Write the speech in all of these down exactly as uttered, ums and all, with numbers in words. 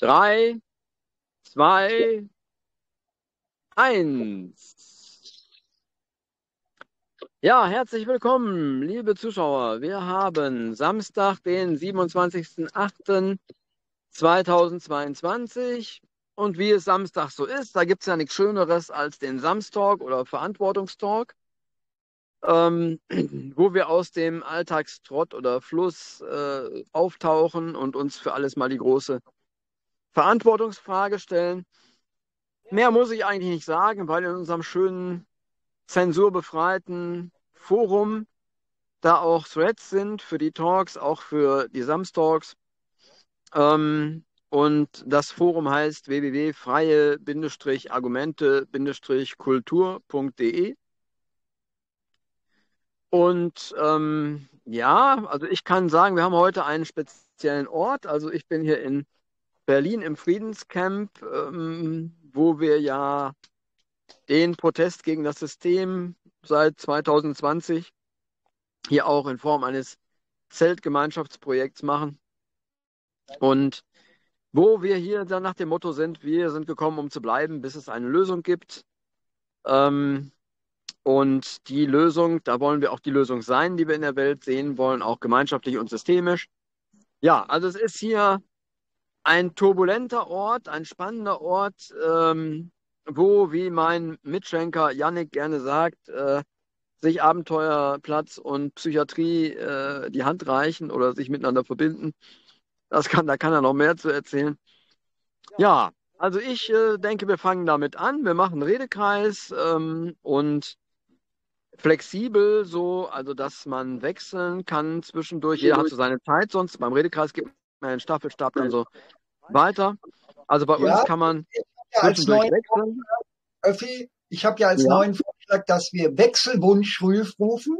Drei, zwei, eins. Ja, herzlich willkommen, liebe Zuschauer. Wir haben Samstag, den siebenundzwanzigsten achten zweitausendzweiundzwanzig. Und wie es Samstag so ist, da gibt es ja nichts Schöneres als den Samstalk oder Verantwortungstalk, ähm, wo wir aus dem Alltagstrott oder Fluss äh, auftauchen und uns für alles mal die große Verantwortungsfrage stellen. Mehr muss ich eigentlich nicht sagen, weil in unserem schönen, zensurbefreiten Forum da auch Threads sind für die Talks, auch für die Samstalks. Ähm, und das Forum heißt w w w punkt freie Bindestrich argumente Bindestrich kultur punkt de. Und ähm, ja, also ich kann sagen, wir haben heute einen speziellen Ort. Also ich bin hier in Berlin im Friedenscamp, ähm, wo wir ja den Protest gegen das System seit zweitausendzwanzig hier auch in Form eines Zeltgemeinschaftsprojekts machen. Und wo wir hier dann nach dem Motto sind, wir sind gekommen, um zu bleiben, bis es eine Lösung gibt. Ähm, und die Lösung, da wollen wir auch die Lösung sein, die wir in der Welt sehen wollen, auch gemeinschaftlich und systemisch. Ja, also es ist hier ein turbulenter Ort, ein spannender Ort, ähm, wo, wie mein Mitschenker Jannik gerne sagt, äh, sich Abenteuerplatz und Psychiatrie äh, die Hand reichen oder sich miteinander verbinden. Das kann, da kann er noch mehr zu erzählen. Ja, also ich äh, denke, wir fangen damit an. Wir machen einen Redekreis ähm, und flexibel so, also dass man wechseln kann zwischendurch. Jeder hat so seine Zeit, sonst beim Redekreis gibt man einen Staffelstab dann so weiter. Also bei ja, uns kann man ja als neuen wechseln. Öffi, ich habe ja als ja. neuen Vorschlag, dass wir Wechselwunschruf rufen,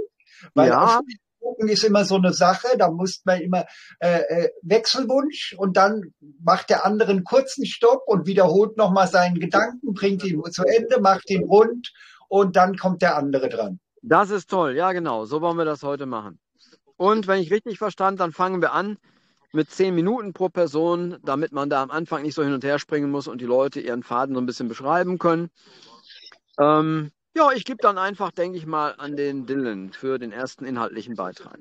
weil ja. Wechselwunsch ist immer so eine Sache, da muss man immer äh, Wechselwunsch und dann macht der andere einen kurzen Stopp und wiederholt nochmal seinen Gedanken, bringt ihn zu Ende, macht ihn rund und dann kommt der andere dran. Das ist toll, ja genau, so wollen wir das heute machen. Und wenn ich richtig verstand, dann fangen wir an mit zehn Minuten pro Person, damit man da am Anfang nicht so hin und her springen muss und die Leute ihren Faden so ein bisschen beschreiben können. Ähm, ja, ich gebe dann einfach, denke ich mal, an den Dylan für den ersten inhaltlichen Beitrag.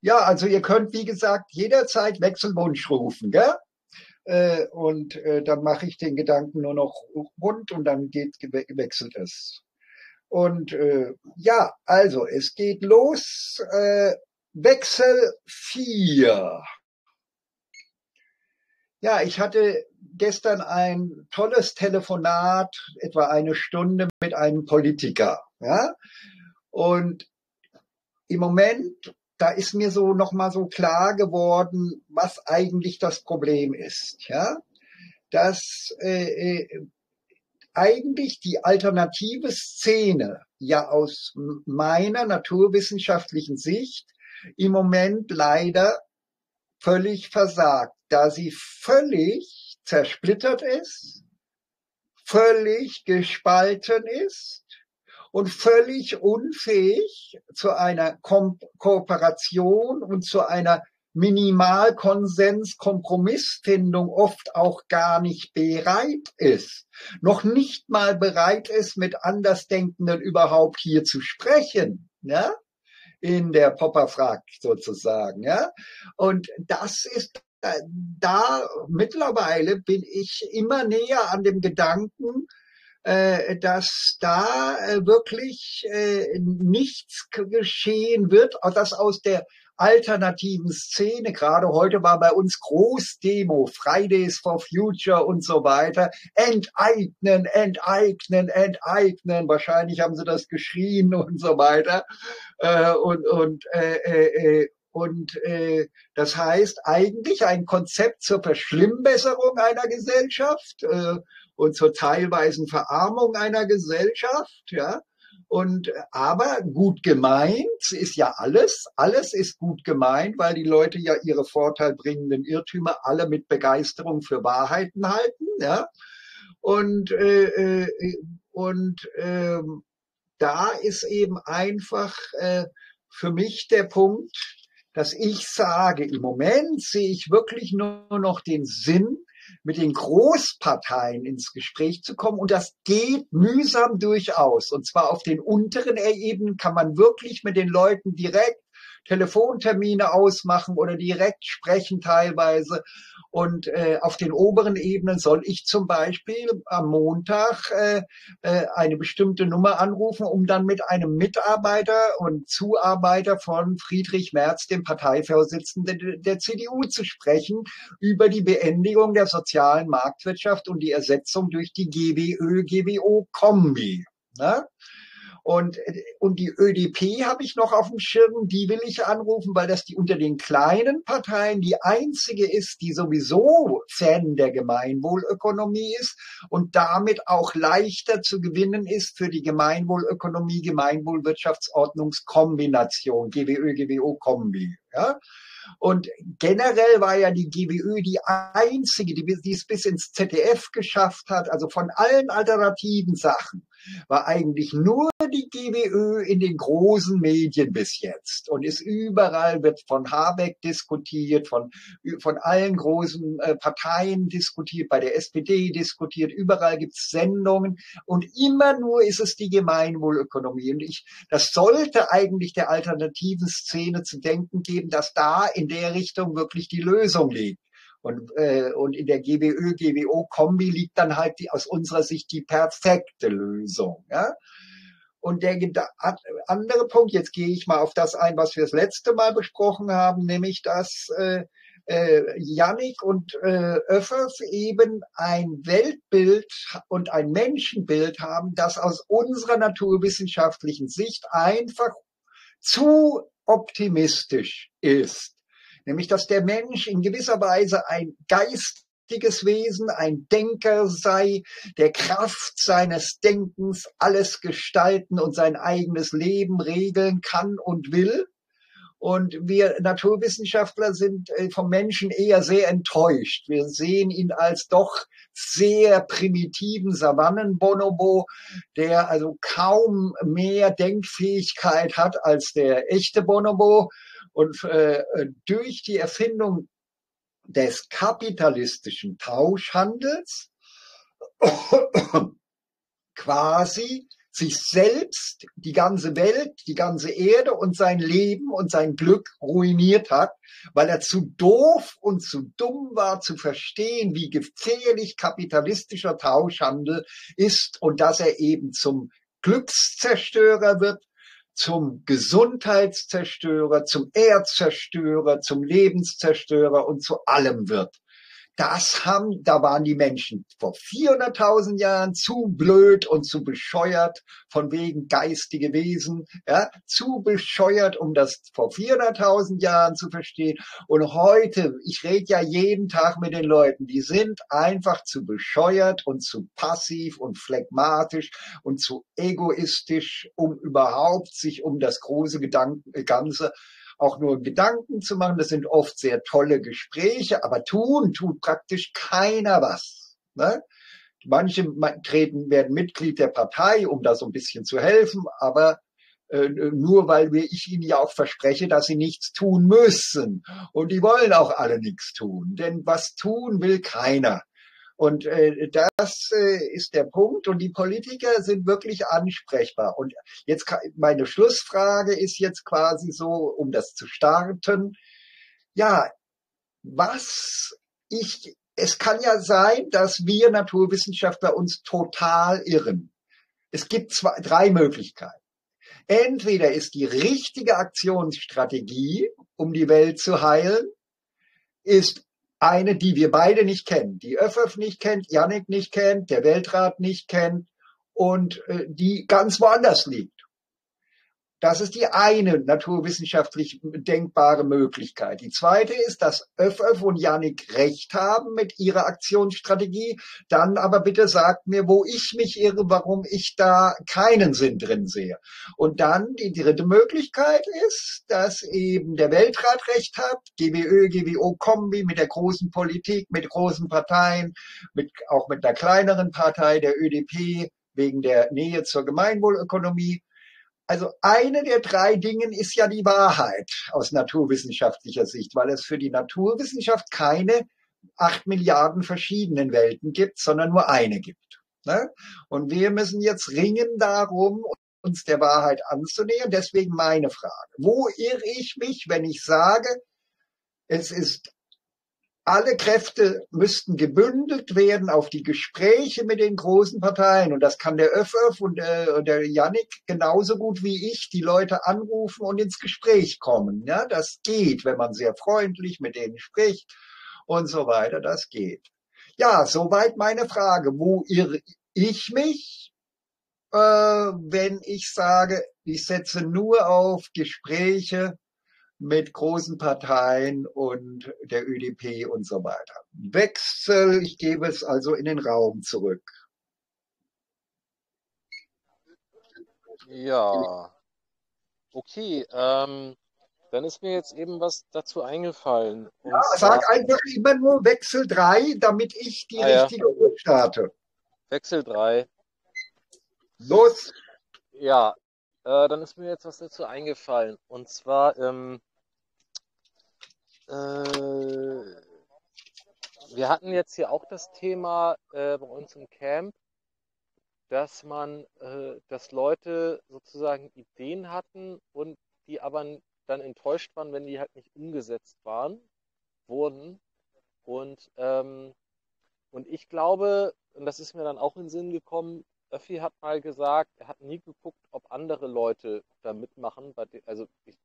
Ja, also ihr könnt, wie gesagt, jederzeit Wechselwunsch rufen, gell? Äh, und äh, dann mache ich den Gedanken nur noch rund und dann geht, wechselt es. Und äh, ja, also es geht los. Äh, Wechsel vier. Ja, ich hatte gestern ein tolles Telefonat, etwa eine Stunde mit einem Politiker. Ja? Und im Moment, da ist mir so nochmal so klar geworden, was eigentlich das Problem ist. Ja? Dass äh, eigentlich die alternative Szene ja aus meiner naturwissenschaftlichen Sicht im Moment leider völlig versagt, da sie völlig zersplittert ist, völlig gespalten ist und völlig unfähig zu einer Ko- Kooperation und zu einer Minimalkonsens-Kompromissfindung oft auch gar nicht bereit ist, noch nicht mal bereit ist, mit Andersdenkenden überhaupt hier zu sprechen, ne? In der Popper fragt sozusagen, ja. Und das ist, da, da mittlerweile bin ich immer näher an dem Gedanken, äh, dass da äh, wirklich äh, nichts geschehen wird, dass aus der alternativen Szene, gerade heute war bei uns Großdemo, Fridays for Future und so weiter, enteignen, enteignen, enteignen, wahrscheinlich haben sie das geschrien und so weiter. Äh, und und, äh, äh, und äh, das heißt eigentlich ein Konzept zur Verschlimmbesserung einer Gesellschaft äh, und zur teilweisen Verarmung einer Gesellschaft, ja. Und, aber gut gemeint ist ja alles, alles ist gut gemeint, weil die Leute ja ihre vorteilbringenden Irrtümer alle mit Begeisterung für Wahrheiten halten, ja. Und, äh, und äh, da ist eben einfach äh, für mich der Punkt, dass ich sage, im Moment sehe ich wirklich nur noch den Sinn, mit den Großparteien ins Gespräch zu kommen. Und das geht mühsam durchaus. Und zwar auf den unteren Ebenen kann man wirklich mit den Leuten direkt Telefontermine ausmachen oder direkt sprechen teilweise. Und äh, auf den oberen Ebenen soll ich zum Beispiel am Montag äh, äh, eine bestimmte Nummer anrufen, um dann mit einem Mitarbeiter und Zuarbeiter von Friedrich Merz, dem Parteivorsitzenden der C D U, zu sprechen über die Beendigung der sozialen Marktwirtschaft und die Ersetzung durch die G W Ö G W O Kombi. Ne? Und, und die Ö D P habe ich noch auf dem Schirm, die will ich anrufen, weil das die unter den kleinen Parteien die einzige ist, die sowieso Fan der Gemeinwohlökonomie ist und damit auch leichter zu gewinnen ist für die Gemeinwohlökonomie, Gemeinwohlwirtschaftsordnungskombination, G W Ö G W O Kombi. Ja? Und generell war ja die G W Ö die einzige, die, die es bis ins Z D F geschafft hat, also von allen alternativen Sachen, war eigentlich nur die G W Ö in den großen Medien bis jetzt und ist überall, wird von Habeck diskutiert, von, von allen großen äh, Parteien diskutiert, bei der S P D diskutiert, überall gibt's Sendungen und immer nur ist es die Gemeinwohlökonomie. Und ich, das sollte eigentlich der alternativen Szene zu denken geben, dass da in der Richtung wirklich die Lösung liegt. Und, äh, und in der G W Ö G W O Kombi liegt dann halt die, aus unserer Sicht die perfekte Lösung. Ja? Und der andere Punkt, jetzt gehe ich mal auf das ein, was wir das letzte Mal besprochen haben, nämlich dass äh, äh, Jannik und äh, Öffi eben ein Weltbild und ein Menschenbild haben, das aus unserer naturwissenschaftlichen Sicht einfach zu optimistisch ist. Nämlich, dass der Mensch in gewisser Weise ein geistiges Wesen, ein Denker sei, der Kraft seines Denkens alles gestalten und sein eigenes Leben regeln kann und will. Und wir Naturwissenschaftler sind vom Menschen eher sehr enttäuscht. Wir sehen ihn als doch sehr primitiven Savannenbonobo, der also kaum mehr Denkfähigkeit hat als der echte Bonobo. Und äh, durch die Erfindung des kapitalistischen Tauschhandels quasi sich selbst, die ganze Welt, die ganze Erde und sein Leben und sein Glück ruiniert hat, weil er zu doof und zu dumm war, zu verstehen, wie gefährlich kapitalistischer Tauschhandel ist und dass er eben zum Glückszerstörer wird, zum Gesundheitszerstörer, zum Erdzerstörer, zum Lebenszerstörer und zu allem wird. Das haben, da waren die Menschen vor vierhunderttausend Jahren zu blöd und zu bescheuert, von wegen geistige Wesen, ja, zu bescheuert, um das vor vierhunderttausend Jahren zu verstehen. Und heute, ich rede ja jeden Tag mit den Leuten, die sind einfach zu bescheuert und zu passiv und phlegmatisch und zu egoistisch, um überhaupt sich um das große Gedanken, Ganze auch nur Gedanken zu machen. Das sind oft sehr tolle Gespräche, aber tun, tut praktisch keiner was. Ne? Manche treten, werden Mitglied der Partei, um da so ein bisschen zu helfen, aber äh, nur weil wir, ich ihnen ja auch verspreche, dass sie nichts tun müssen. Und die wollen auch alle nichts tun, denn was tun will keiner. Und äh, das äh, ist der Punkt. Und die Politiker sind wirklich ansprechbar. Und jetzt meine Schlussfrage ist jetzt quasi so, um das zu starten. Ja, was ich, es kann ja sein, dass wir Naturwissenschaftler uns total irren. Es gibt zwei, drei Möglichkeiten. Entweder ist die richtige Aktionsstrategie, um die Welt zu heilen, ist eine, die wir beide nicht kennen, die Öffi nicht kennt, Jannik nicht kennt, der Weltrat nicht kennt und äh, die ganz woanders liegt. Das ist die eine naturwissenschaftlich denkbare Möglichkeit. Die zweite ist, dass Öffi und Jannik recht haben mit ihrer Aktionsstrategie. Dann aber bitte sagt mir, wo ich mich irre, warum ich da keinen Sinn drin sehe. Und dann die dritte Möglichkeit ist, dass eben der Weltrat recht hat, G W Ö G W O Kombi mit der großen Politik, mit großen Parteien, mit, auch mit einer kleineren Partei, der Ö D P, wegen der Nähe zur Gemeinwohlökonomie. Also eine der drei Dingen ist ja die Wahrheit aus naturwissenschaftlicher Sicht, weil es für die Naturwissenschaft keine acht Milliarden verschiedenen Welten gibt, sondern nur eine gibt. Ne? Und wir müssen jetzt ringen darum, uns der Wahrheit anzunähern. Deswegen meine Frage. Wo irre ich mich, wenn ich sage, es ist, alle Kräfte müssten gebündelt werden auf die Gespräche mit den großen Parteien. Und das kann der Öffi und äh, der Jannik genauso gut wie ich, die Leute anrufen und ins Gespräch kommen. Ja, das geht, wenn man sehr freundlich mit denen spricht und so weiter. Das geht. Ja, soweit meine Frage. Wo irre ich mich, äh, wenn ich sage, ich setze nur auf Gespräche mit großen Parteien und der Ö D P und so weiter? Wechsel, ich gebe es also in den Raum zurück. Ja, okay, ähm, dann ist mir jetzt eben was dazu eingefallen. Und ja, sag einfach immer nur Wechsel drei, damit ich die ah, richtige Uhr ja. starte. Wechsel drei. Los! Ja, äh, dann ist mir jetzt was dazu eingefallen. Und zwar, ähm, wir hatten jetzt hier auch das Thema äh, bei uns im Camp, dass man, äh, dass Leute sozusagen Ideen hatten und die aber dann enttäuscht waren, wenn die halt nicht umgesetzt waren, wurden. Und, ähm, und ich glaube, und das ist mir dann auch in den Sinn gekommen, Öffi hat mal gesagt, er hat nie geguckt, ob andere Leute da mitmachen. Also ich,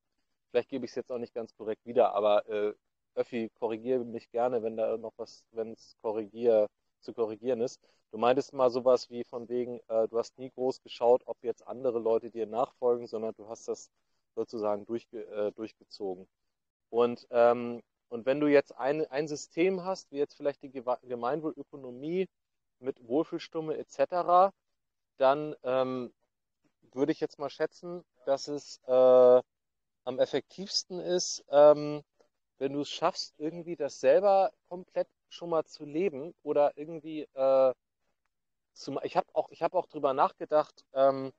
vielleicht gebe ich es jetzt auch nicht ganz korrekt wieder, aber äh, Öffi, korrigiere mich gerne, wenn da noch was, wenn es korrigier, zu korrigieren ist. Du meintest mal sowas wie von wegen, äh, du hast nie groß geschaut, ob jetzt andere Leute dir nachfolgen, sondern du hast das sozusagen durchge, äh, durchgezogen. Und, ähm, und wenn du jetzt ein, ein System hast, wie jetzt vielleicht die Gemeinwohlökonomie mit Wohlfühlstimme et cetera, dann ähm, würde ich jetzt mal schätzen, dass es äh, am effektivsten ist, ähm, wenn du es schaffst, irgendwie das selber komplett schon mal zu leben oder irgendwie äh, zu, ich habe auch, ich habe auch drüber nachgedacht, ähm,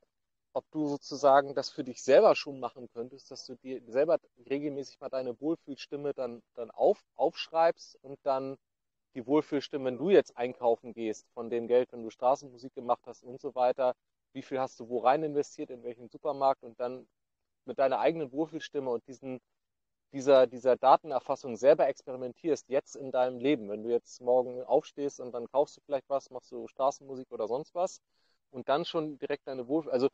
ob du sozusagen das für dich selber schon machen könntest, dass du dir selber regelmäßig mal deine Wohlfühlstimme dann, dann auf, aufschreibst und dann die Wohlfühlstimme, wenn du jetzt einkaufen gehst, von dem Geld, wenn du Straßenmusik gemacht hast und so weiter, wie viel hast du wo rein investiert, in welchem Supermarkt, und dann mit deiner eigenen Wohlfühlstimme und diesen, dieser, dieser Datenerfassung selber experimentierst, jetzt in deinem Leben. Wenn du jetzt morgen aufstehst und dann kaufst du vielleicht was, machst du Straßenmusik oder sonst was und dann schon direkt deine Wohlfühl, also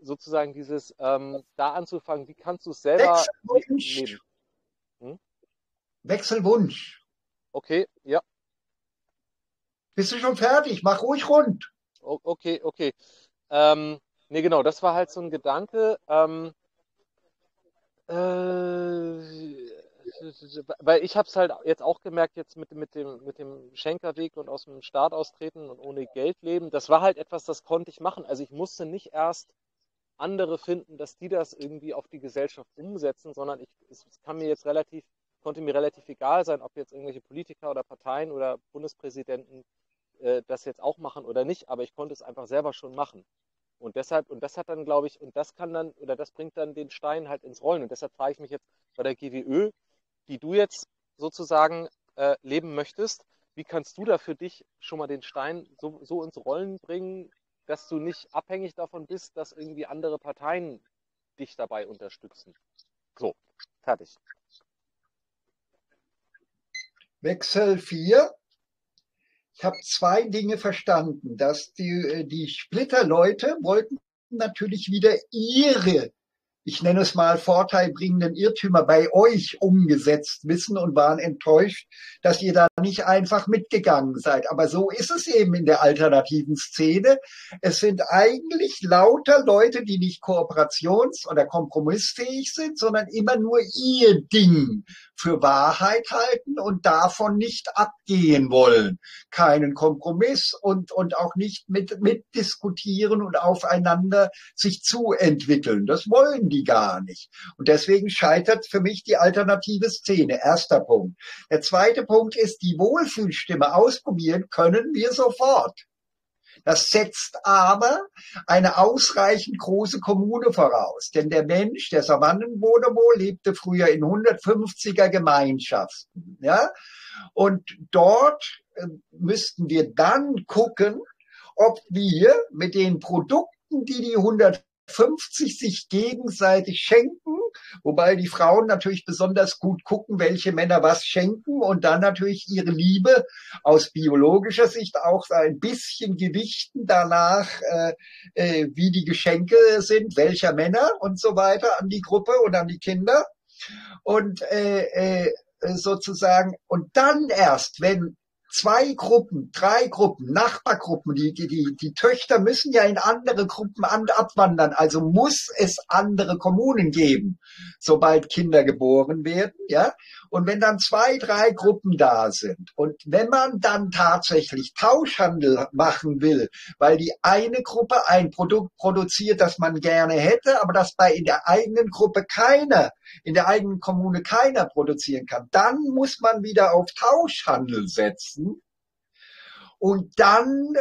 sozusagen dieses, ähm, da anzufangen, wie kannst du es selber Wechselwunsch. leben? Hm? Wechselwunsch. Okay, ja. Bist du schon fertig? Mach ruhig rund. Okay, okay. Ähm, ne, genau, das war halt so ein Gedanke. Ähm, äh, weil ich habe es halt jetzt auch gemerkt, jetzt mit, mit, dem, mit dem Schenkerweg und aus dem Staat austreten und ohne Geld leben, das war halt etwas, das konnte ich machen. Also ich musste nicht erst andere finden, dass die das irgendwie auf die Gesellschaft umsetzen, sondern ich, es kann mir jetzt relativ konnte mir relativ egal sein, ob jetzt irgendwelche Politiker oder Parteien oder Bundespräsidenten äh, das jetzt auch machen oder nicht, aber ich konnte es einfach selber schon machen. Und deshalb, und das hat dann, glaube ich, und das kann dann, oder das bringt dann den Stein halt ins Rollen. Und deshalb frage ich mich jetzt bei der G W Ö, die du jetzt sozusagen äh, leben möchtest, wie kannst du da für dich schon mal den Stein so, so ins Rollen bringen, dass du nicht abhängig davon bist, dass irgendwie andere Parteien dich dabei unterstützen? So, fertig. Wechsel vier. Ich habe zwei Dinge verstanden, dass die, die Splitterleute wollten natürlich wieder ihre, ich nenne es mal vorteilbringenden Irrtümer bei euch umgesetzt wissen und waren enttäuscht, dass ihr da nicht einfach mitgegangen seid. Aber so ist es eben in der alternativen Szene. Es sind eigentlich lauter Leute, die nicht kooperations- oder kompromissfähig sind, sondern immer nur ihr Ding für Wahrheit halten und davon nicht abgehen wollen. Keinen Kompromiss und, und auch nicht mit, mitdiskutieren und aufeinander sich zuentwickeln. Das wollen die gar nicht. Und deswegen scheitert für mich die alternative Szene. Erster Punkt. Der zweite Punkt ist, die Wohlfühlstimme ausprobieren können wir sofort. Das setzt aber eine ausreichend große Kommune voraus. Denn der Mensch, der Savannen-Bonobo, lebte früher in hundertfünfziger Gemeinschaften. Ja? Und dort müssten wir dann gucken, ob wir mit den Produkten, die die hundertfünfzig sich gegenseitig schenken, wobei die Frauen natürlich besonders gut gucken, welche Männer was schenken und dann natürlich ihre Liebe aus biologischer Sicht auch ein bisschen gewichten danach, äh, äh, wie die Geschenke sind, welcher Männer und so weiter an die Gruppe und an die Kinder. Und äh, äh, sozusagen, und dann erst, wenn zwei Gruppen, drei Gruppen, Nachbargruppen, die, die, die, die Töchter müssen ja in andere Gruppen an, abwandern, also muss es andere Kommunen geben, sobald Kinder geboren werden, ja. Und wenn dann zwei, drei Gruppen da sind und wenn man dann tatsächlich Tauschhandel machen will, weil die eine Gruppe ein Produkt produziert, das man gerne hätte, aber das bei in der eigenen Gruppe keiner, in der eigenen Kommune keiner produzieren kann, dann muss man wieder auf Tauschhandel setzen. Und dann,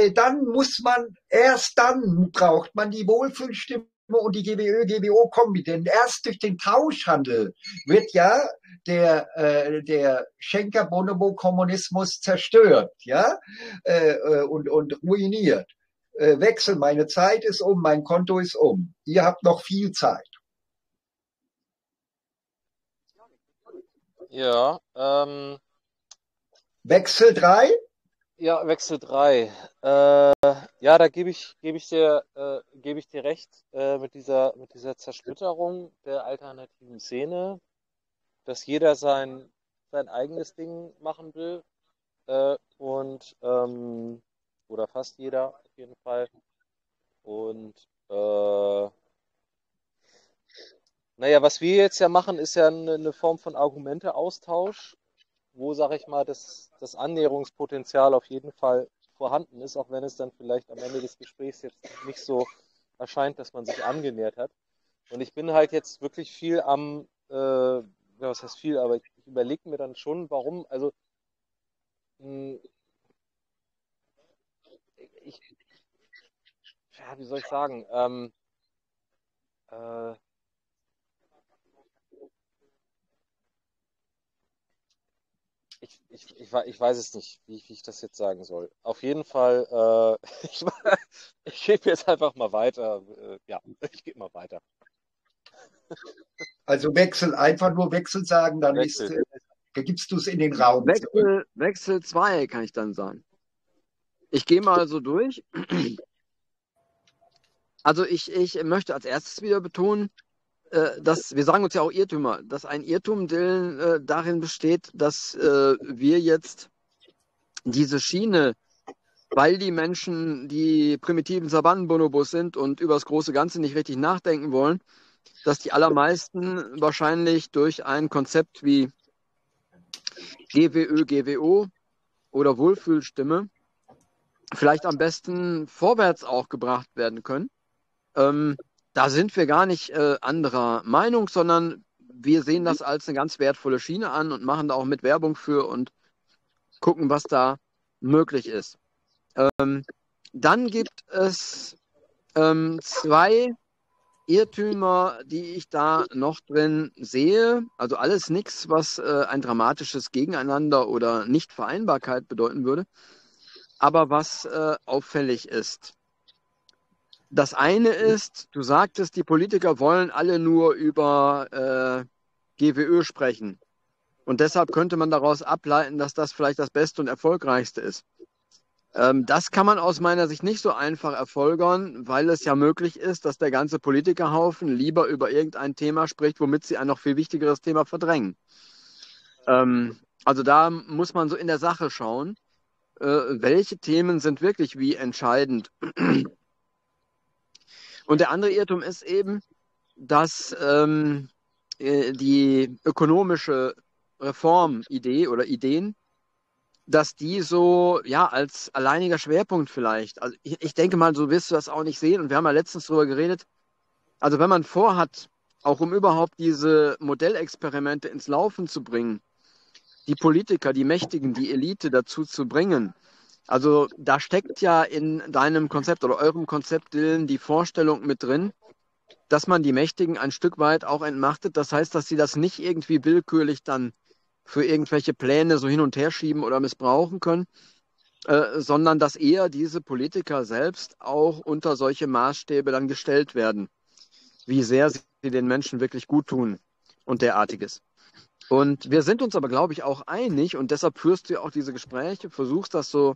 äh, dann muss man, erst dann braucht man die Wohlfühlstimme und die G W Ö, G W O-Kombi. Denn erst durch den Tauschhandel wird ja der, äh, der Schenker-Bonobo-Kommunismus zerstört, ja, äh, und, und ruiniert. Äh, Wechsel, meine Zeit ist um, mein Konto ist um. Ihr habt noch viel Zeit. Ja, ähm. Wechsel drei? Ja, Wechsel drei. Äh, ja, da gebe ich, gebe ich dir, äh, gebe ich dir recht, äh, mit dieser, mit dieser Zersplitterung der alternativen Szene, dass jeder sein, sein eigenes Ding machen will, äh, und, ähm, oder fast jeder auf jeden Fall. Und, äh, naja, was wir jetzt ja machen, ist ja eine, eine Form von Argumente-Austausch, wo, sage ich mal, das, das Annäherungspotenzial auf jeden Fall vorhanden ist, auch wenn es dann vielleicht am Ende des Gesprächs jetzt nicht so erscheint, dass man sich angenähert hat. Und ich bin halt jetzt wirklich viel am, äh, ja, was heißt viel, aber ich, ich überlege mir dann schon, warum, also mh, ich, ja, wie soll ich sagen, ähm, äh, Ich, ich, ich, ich weiß es nicht, wie ich, wie ich das jetzt sagen soll. Auf jeden Fall, äh, ich, ich gebe jetzt einfach mal weiter. Ja, ich gebe mal weiter. Also Wechsel, einfach nur Wechsel sagen, dann Wechsel. Ist, äh, gibst du es in den Raum. Wechsel, Wechsel zwei kann ich dann sagen. Ich gehe mal so durch. Also ich, ich möchte als erstes wieder betonen, dass, wir sagen uns ja auch Irrtümer, dass ein Irrtum äh, darin besteht, dass äh, wir jetzt diese Schiene, weil die Menschen die primitiven Savannenbonobos sind und über das große Ganze nicht richtig nachdenken wollen, dass die allermeisten wahrscheinlich durch ein Konzept wie G W Ö, G W O oder Wohlfühlstimme vielleicht am besten vorwärts auch gebracht werden können. Ähm, Da sind wir gar nicht äh, anderer Meinung, sondern wir sehen das als eine ganz wertvolle Schiene an und machen da auch mit Werbung für und gucken, was da möglich ist. Ähm, dann gibt es ähm, zwei Irrtümer, die ich da noch drin sehe. Also alles nichts, was äh, ein dramatisches Gegeneinander oder Nichtvereinbarkeit bedeuten würde, aber was äh, auffällig ist. Das eine ist, du sagtest, die Politiker wollen alle nur über äh, G W Ö sprechen. Und deshalb könnte man daraus ableiten, dass das vielleicht das Beste und Erfolgreichste ist. Ähm, das kann man aus meiner Sicht nicht so einfach erfolgern, weil es ja möglich ist, dass der ganze Politikerhaufen lieber über irgendein Thema spricht, womit sie ein noch viel wichtigeres Thema verdrängen. Ähm, also da muss man so in der Sache schauen, äh, welche Themen sind wirklich wie entscheidend. Und der andere Irrtum ist eben, dass ähm, die ökonomische Reformidee oder Ideen, dass die so, ja, als alleiniger Schwerpunkt vielleicht, also ich, ich denke mal, so wirst du das auch nicht sehen. Und wir haben ja letztens darüber geredet, also wenn man vorhat, auch um überhaupt diese Modellexperimente ins Laufen zu bringen, die Politiker, die Mächtigen, die Elite dazu zu bringen, Also da steckt ja in deinem Konzept oder eurem Konzept, Dylan, die Vorstellung mit drin, dass man die Mächtigen ein Stück weit auch entmachtet. Das heißt, dass sie das nicht irgendwie willkürlich dann für irgendwelche Pläne so hin und her schieben oder missbrauchen können, äh, sondern dass eher diese Politiker selbst auch unter solche Maßstäbe dann gestellt werden, wie sehr sie den Menschen wirklich gut tun und derartiges. Und wir sind uns aber, glaube ich, auch einig und deshalb führst du ja auch diese Gespräche, versuchst das so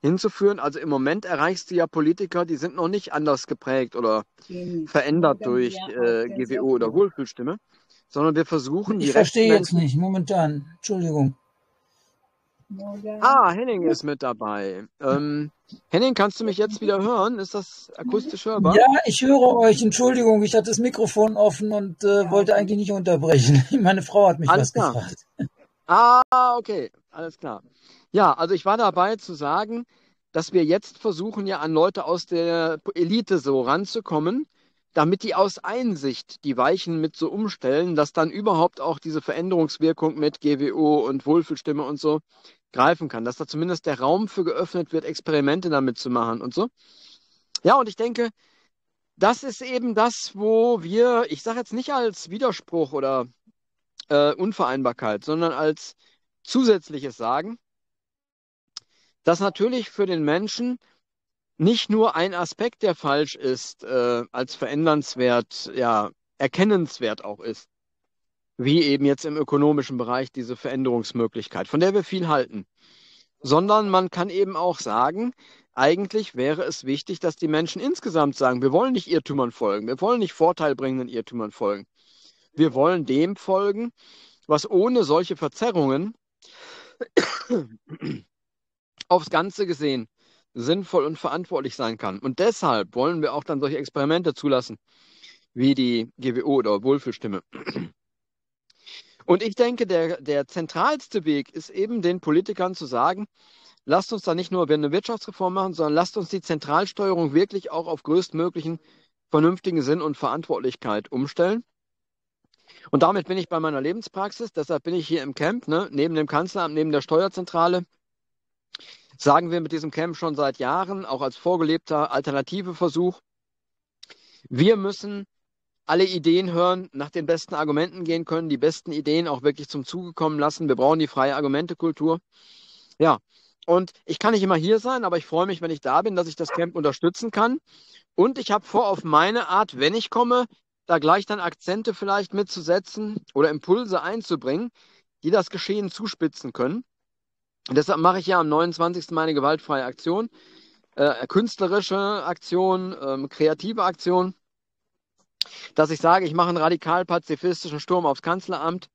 hinzuführen. Also im Moment erreichst du ja Politiker, die sind noch nicht anders geprägt oder mhm. verändert ja, durch äh, G W O oder Wohlfühlstimme, sondern wir versuchen... Ich verstehe jetzt nicht, momentan. Entschuldigung. Ah, Henning ist mit dabei. Ähm, Henning, kannst du mich jetzt wieder hören? Ist das akustisch hörbar? Ja, ich höre euch. Entschuldigung, ich hatte das Mikrofon offen und äh, wollte eigentlich nicht unterbrechen. Meine Frau hat mich was gefragt. Ah, okay. Alles klar. Ja, also ich war dabei zu sagen, dass wir jetzt versuchen, ja an Leute aus der Elite so ranzukommen, damit die aus Einsicht die Weichen mit so umstellen, dass dann überhaupt auch diese Veränderungswirkung mit G W O und Wohlfühlstimme und so greifen kann, dass da zumindest der Raum für geöffnet wird, Experimente damit zu machen und so. Ja, und ich denke, das ist eben das, wo wir, ich sage jetzt nicht als Widerspruch oder äh, Unvereinbarkeit, sondern als zusätzliches sagen, dass natürlich für den Menschen nicht nur ein Aspekt, der falsch ist, äh, als verändernswert, ja, erkennenswert auch ist, wie eben jetzt im ökonomischen Bereich diese Veränderungsmöglichkeit, von der wir viel halten, sondern man kann eben auch sagen, eigentlich wäre es wichtig, dass die Menschen insgesamt sagen, wir wollen nicht Irrtümern folgen, wir wollen nicht vorteilbringenden Irrtümern folgen, wir wollen dem folgen, was ohne solche Verzerrungen aufs Ganze gesehen sinnvoll und verantwortlich sein kann. Und deshalb wollen wir auch dann solche Experimente zulassen, wie die G W O oder Wohlfühlstimme. Und ich denke, der, der zentralste Weg ist eben, den Politikern zu sagen, lasst uns da nicht nur eine Wirtschaftsreform machen, sondern lasst uns die Zentralsteuerung wirklich auch auf größtmöglichen vernünftigen Sinn und Verantwortlichkeit umstellen. Und damit bin ich bei meiner Lebenspraxis, deshalb bin ich hier im Camp, ne, neben dem Kanzleramt, neben der Steuerzentrale, sagen wir mit diesem Camp schon seit Jahren, auch als vorgelebter alternative Versuch, wir müssen alle Ideen hören, nach den besten Argumenten gehen können, die besten Ideen auch wirklich zum Zuge kommen lassen. Wir brauchen die freie Argumente-Kultur. Ja, und ich kann nicht immer hier sein, aber ich freue mich, wenn ich da bin, dass ich das Camp unterstützen kann. Und ich habe vor, auf meine Art, wenn ich komme, da gleich dann Akzente vielleicht mitzusetzen oder Impulse einzubringen, die das Geschehen zuspitzen können. Und deshalb mache ich ja am neunundzwanzigsten meine gewaltfreie Aktion, äh, künstlerische Aktion, äh, kreative Aktion, dass ich sage, ich mache einen radikal-pazifistischen Sturm aufs Kanzleramt,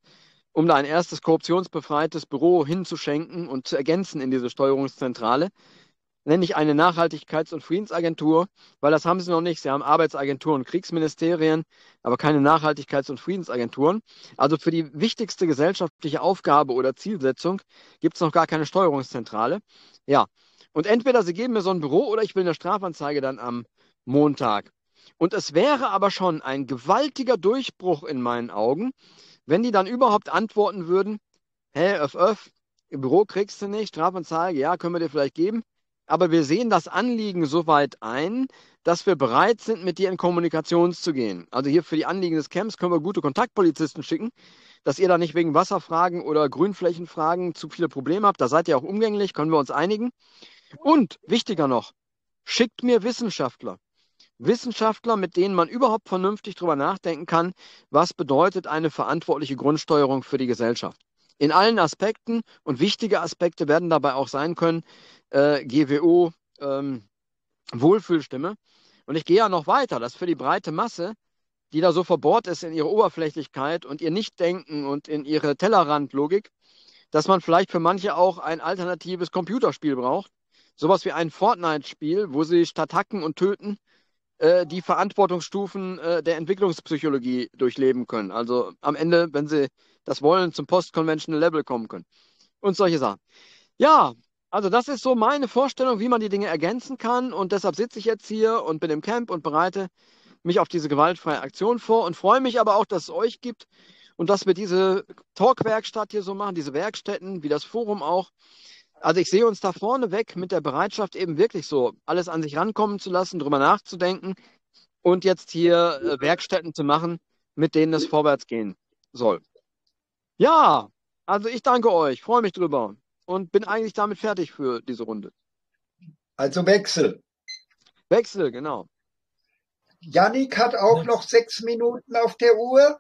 um da ein erstes korruptionsbefreites Büro hinzuschenken und zu ergänzen in diese Steuerungszentrale. Nenne ich eine Nachhaltigkeits- und Friedensagentur, weil das haben sie noch nicht. Sie haben Arbeitsagenturen und Kriegsministerien, aber keine Nachhaltigkeits- und Friedensagenturen. Also für die wichtigste gesellschaftliche Aufgabe oder Zielsetzung gibt es noch gar keine Steuerungszentrale. Ja, und entweder sie geben mir so ein Büro oder ich will eine Strafanzeige dann am Montag. Und es wäre aber schon ein gewaltiger Durchbruch in meinen Augen, wenn die dann überhaupt antworten würden, hey, öff, öff, im Büro kriegst du nicht, Strafanzeige, ja, können wir dir vielleicht geben. Aber wir sehen das Anliegen so weit ein, dass wir bereit sind, mit dir in Kommunikation zu gehen. Also hier für die Anliegen des Camps können wir gute Kontaktpolizisten schicken, dass ihr da nicht wegen Wasserfragen oder Grünflächenfragen zu viele Probleme habt. Da seid ihr auch umgänglich, können wir uns einigen. Und wichtiger noch, schickt mir Wissenschaftler. Wissenschaftler, mit denen man überhaupt vernünftig drüber nachdenken kann, was bedeutet eine verantwortliche Grundsteuerung für die Gesellschaft. In allen Aspekten, und wichtige Aspekte werden dabei auch sein können, äh, G W O, ähm, Wohlfühlstimme. Und ich gehe ja noch weiter, dass für die breite Masse, die da so verbohrt ist in ihre Oberflächlichkeit und ihr Nichtdenken und in ihre Tellerrandlogik, dass man vielleicht für manche auch ein alternatives Computerspiel braucht. Sowas wie ein Fortnite-Spiel, wo sie statt Hacken und Töten äh, die Verantwortungsstufen äh, der Entwicklungspsychologie durchleben können. Also am Ende, wenn sie das wollen, zum Post-Conventional Level kommen können und solche Sachen. Ja, also das ist so meine Vorstellung, wie man die Dinge ergänzen kann und deshalb sitze ich jetzt hier und bin im Camp und bereite mich auf diese gewaltfreie Aktion vor und freue mich aber auch, dass es euch gibt und dass wir diese Talk-Werkstatt hier so machen, diese Werkstätten, wie das Forum auch, Also ich sehe uns da vorne weg mit der Bereitschaft, eben wirklich so alles an sich rankommen zu lassen, drüber nachzudenken und jetzt hier äh, Werkstätten zu machen, mit denen es vorwärts gehen soll. Ja, also ich danke euch, freue mich drüber und bin eigentlich damit fertig für diese Runde. Also Wechsel. Wechsel, genau. Jannik hat auch noch sechs Minuten auf der Uhr.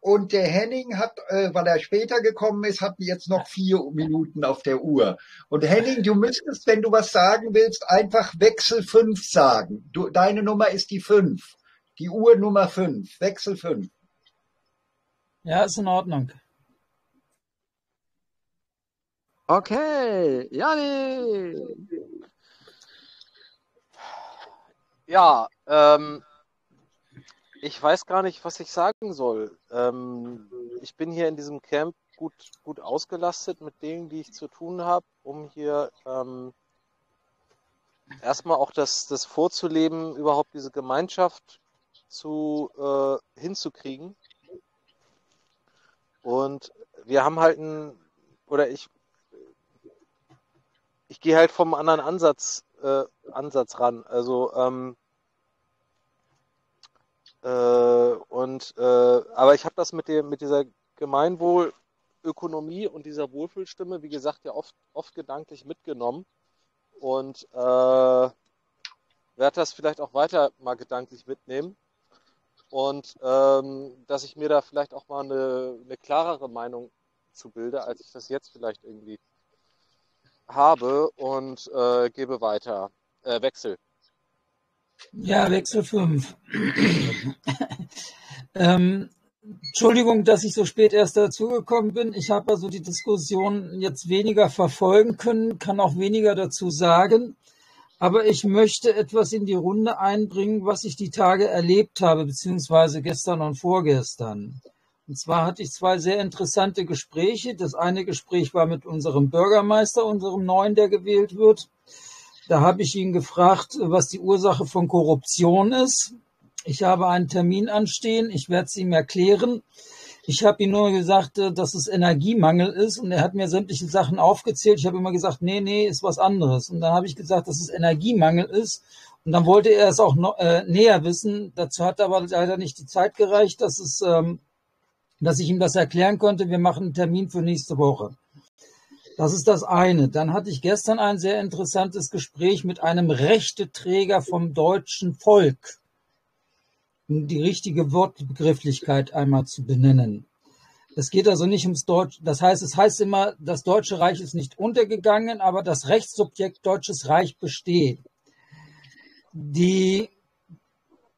Und der Henning hat, äh, weil er später gekommen ist, hat jetzt noch vier Minuten auf der Uhr. Und Henning, du müsstest, wenn du was sagen willst, einfach Wechsel fünf sagen. Du, deine Nummer ist die fünf. Die Uhr Nummer fünf. Wechsel fünf. Ja, ist in Ordnung. Okay. Janni. Ja, ähm. ich weiß gar nicht, was ich sagen soll. Ähm, ich bin hier in diesem Camp gut, gut ausgelastet mit Dingen, die ich zu tun habe, um hier ähm, erstmal auch das, das vorzuleben, überhaupt diese Gemeinschaft zu, äh, hinzukriegen. Und wir haben halt ein, oder ich, ich gehe halt vom anderen Ansatz, äh, Ansatz ran. Also, ähm, Äh, und, äh, aber ich habe das mit, dem, mit dieser Gemeinwohlökonomie und dieser Wohlfühlstimme, wie gesagt, ja oft, oft gedanklich mitgenommen und äh, werde das vielleicht auch weiter mal gedanklich mitnehmen und ähm, dass ich mir da vielleicht auch mal eine, eine klarere Meinung zu bilde, als ich das jetzt vielleicht irgendwie habe und äh, gebe weiter. Äh, Wechsel. Ja, Wechsel fünf. ähm, Entschuldigung, dass ich so spät erst dazugekommen bin. Ich habe also die Diskussion jetzt weniger verfolgen können, kann auch weniger dazu sagen. Aber ich möchte etwas in die Runde einbringen, was ich die Tage erlebt habe, beziehungsweise gestern und vorgestern. Und zwar hatte ich zwei sehr interessante Gespräche. Das eine Gespräch war mit unserem Bürgermeister, unserem neuen, der gewählt wird. Da habe ich ihn gefragt, was die Ursache von Korruption ist. Ich habe einen Termin anstehen, ich werde es ihm erklären. Ich habe ihm nur gesagt, dass es Energiemangel ist und er hat mir sämtliche Sachen aufgezählt. Ich habe immer gesagt, nee, nee, ist was anderes. Und dann habe ich gesagt, dass es Energiemangel ist und dann wollte er es auch noch, äh, näher wissen. Dazu hat aber leider nicht die Zeit gereicht, dass, es, ähm, dass ich ihm das erklären konnte. Wir machen einen Termin für nächste Woche. Das ist das eine. Dann hatte ich gestern ein sehr interessantes Gespräch mit einem Rechteträger vom deutschen Volk, um die richtige Wortbegrifflichkeit einmal zu benennen. Es geht also nicht ums Deutsche. Das heißt, es heißt immer, das Deutsche Reich ist nicht untergegangen, aber das Rechtssubjekt Deutsches Reich besteht. Die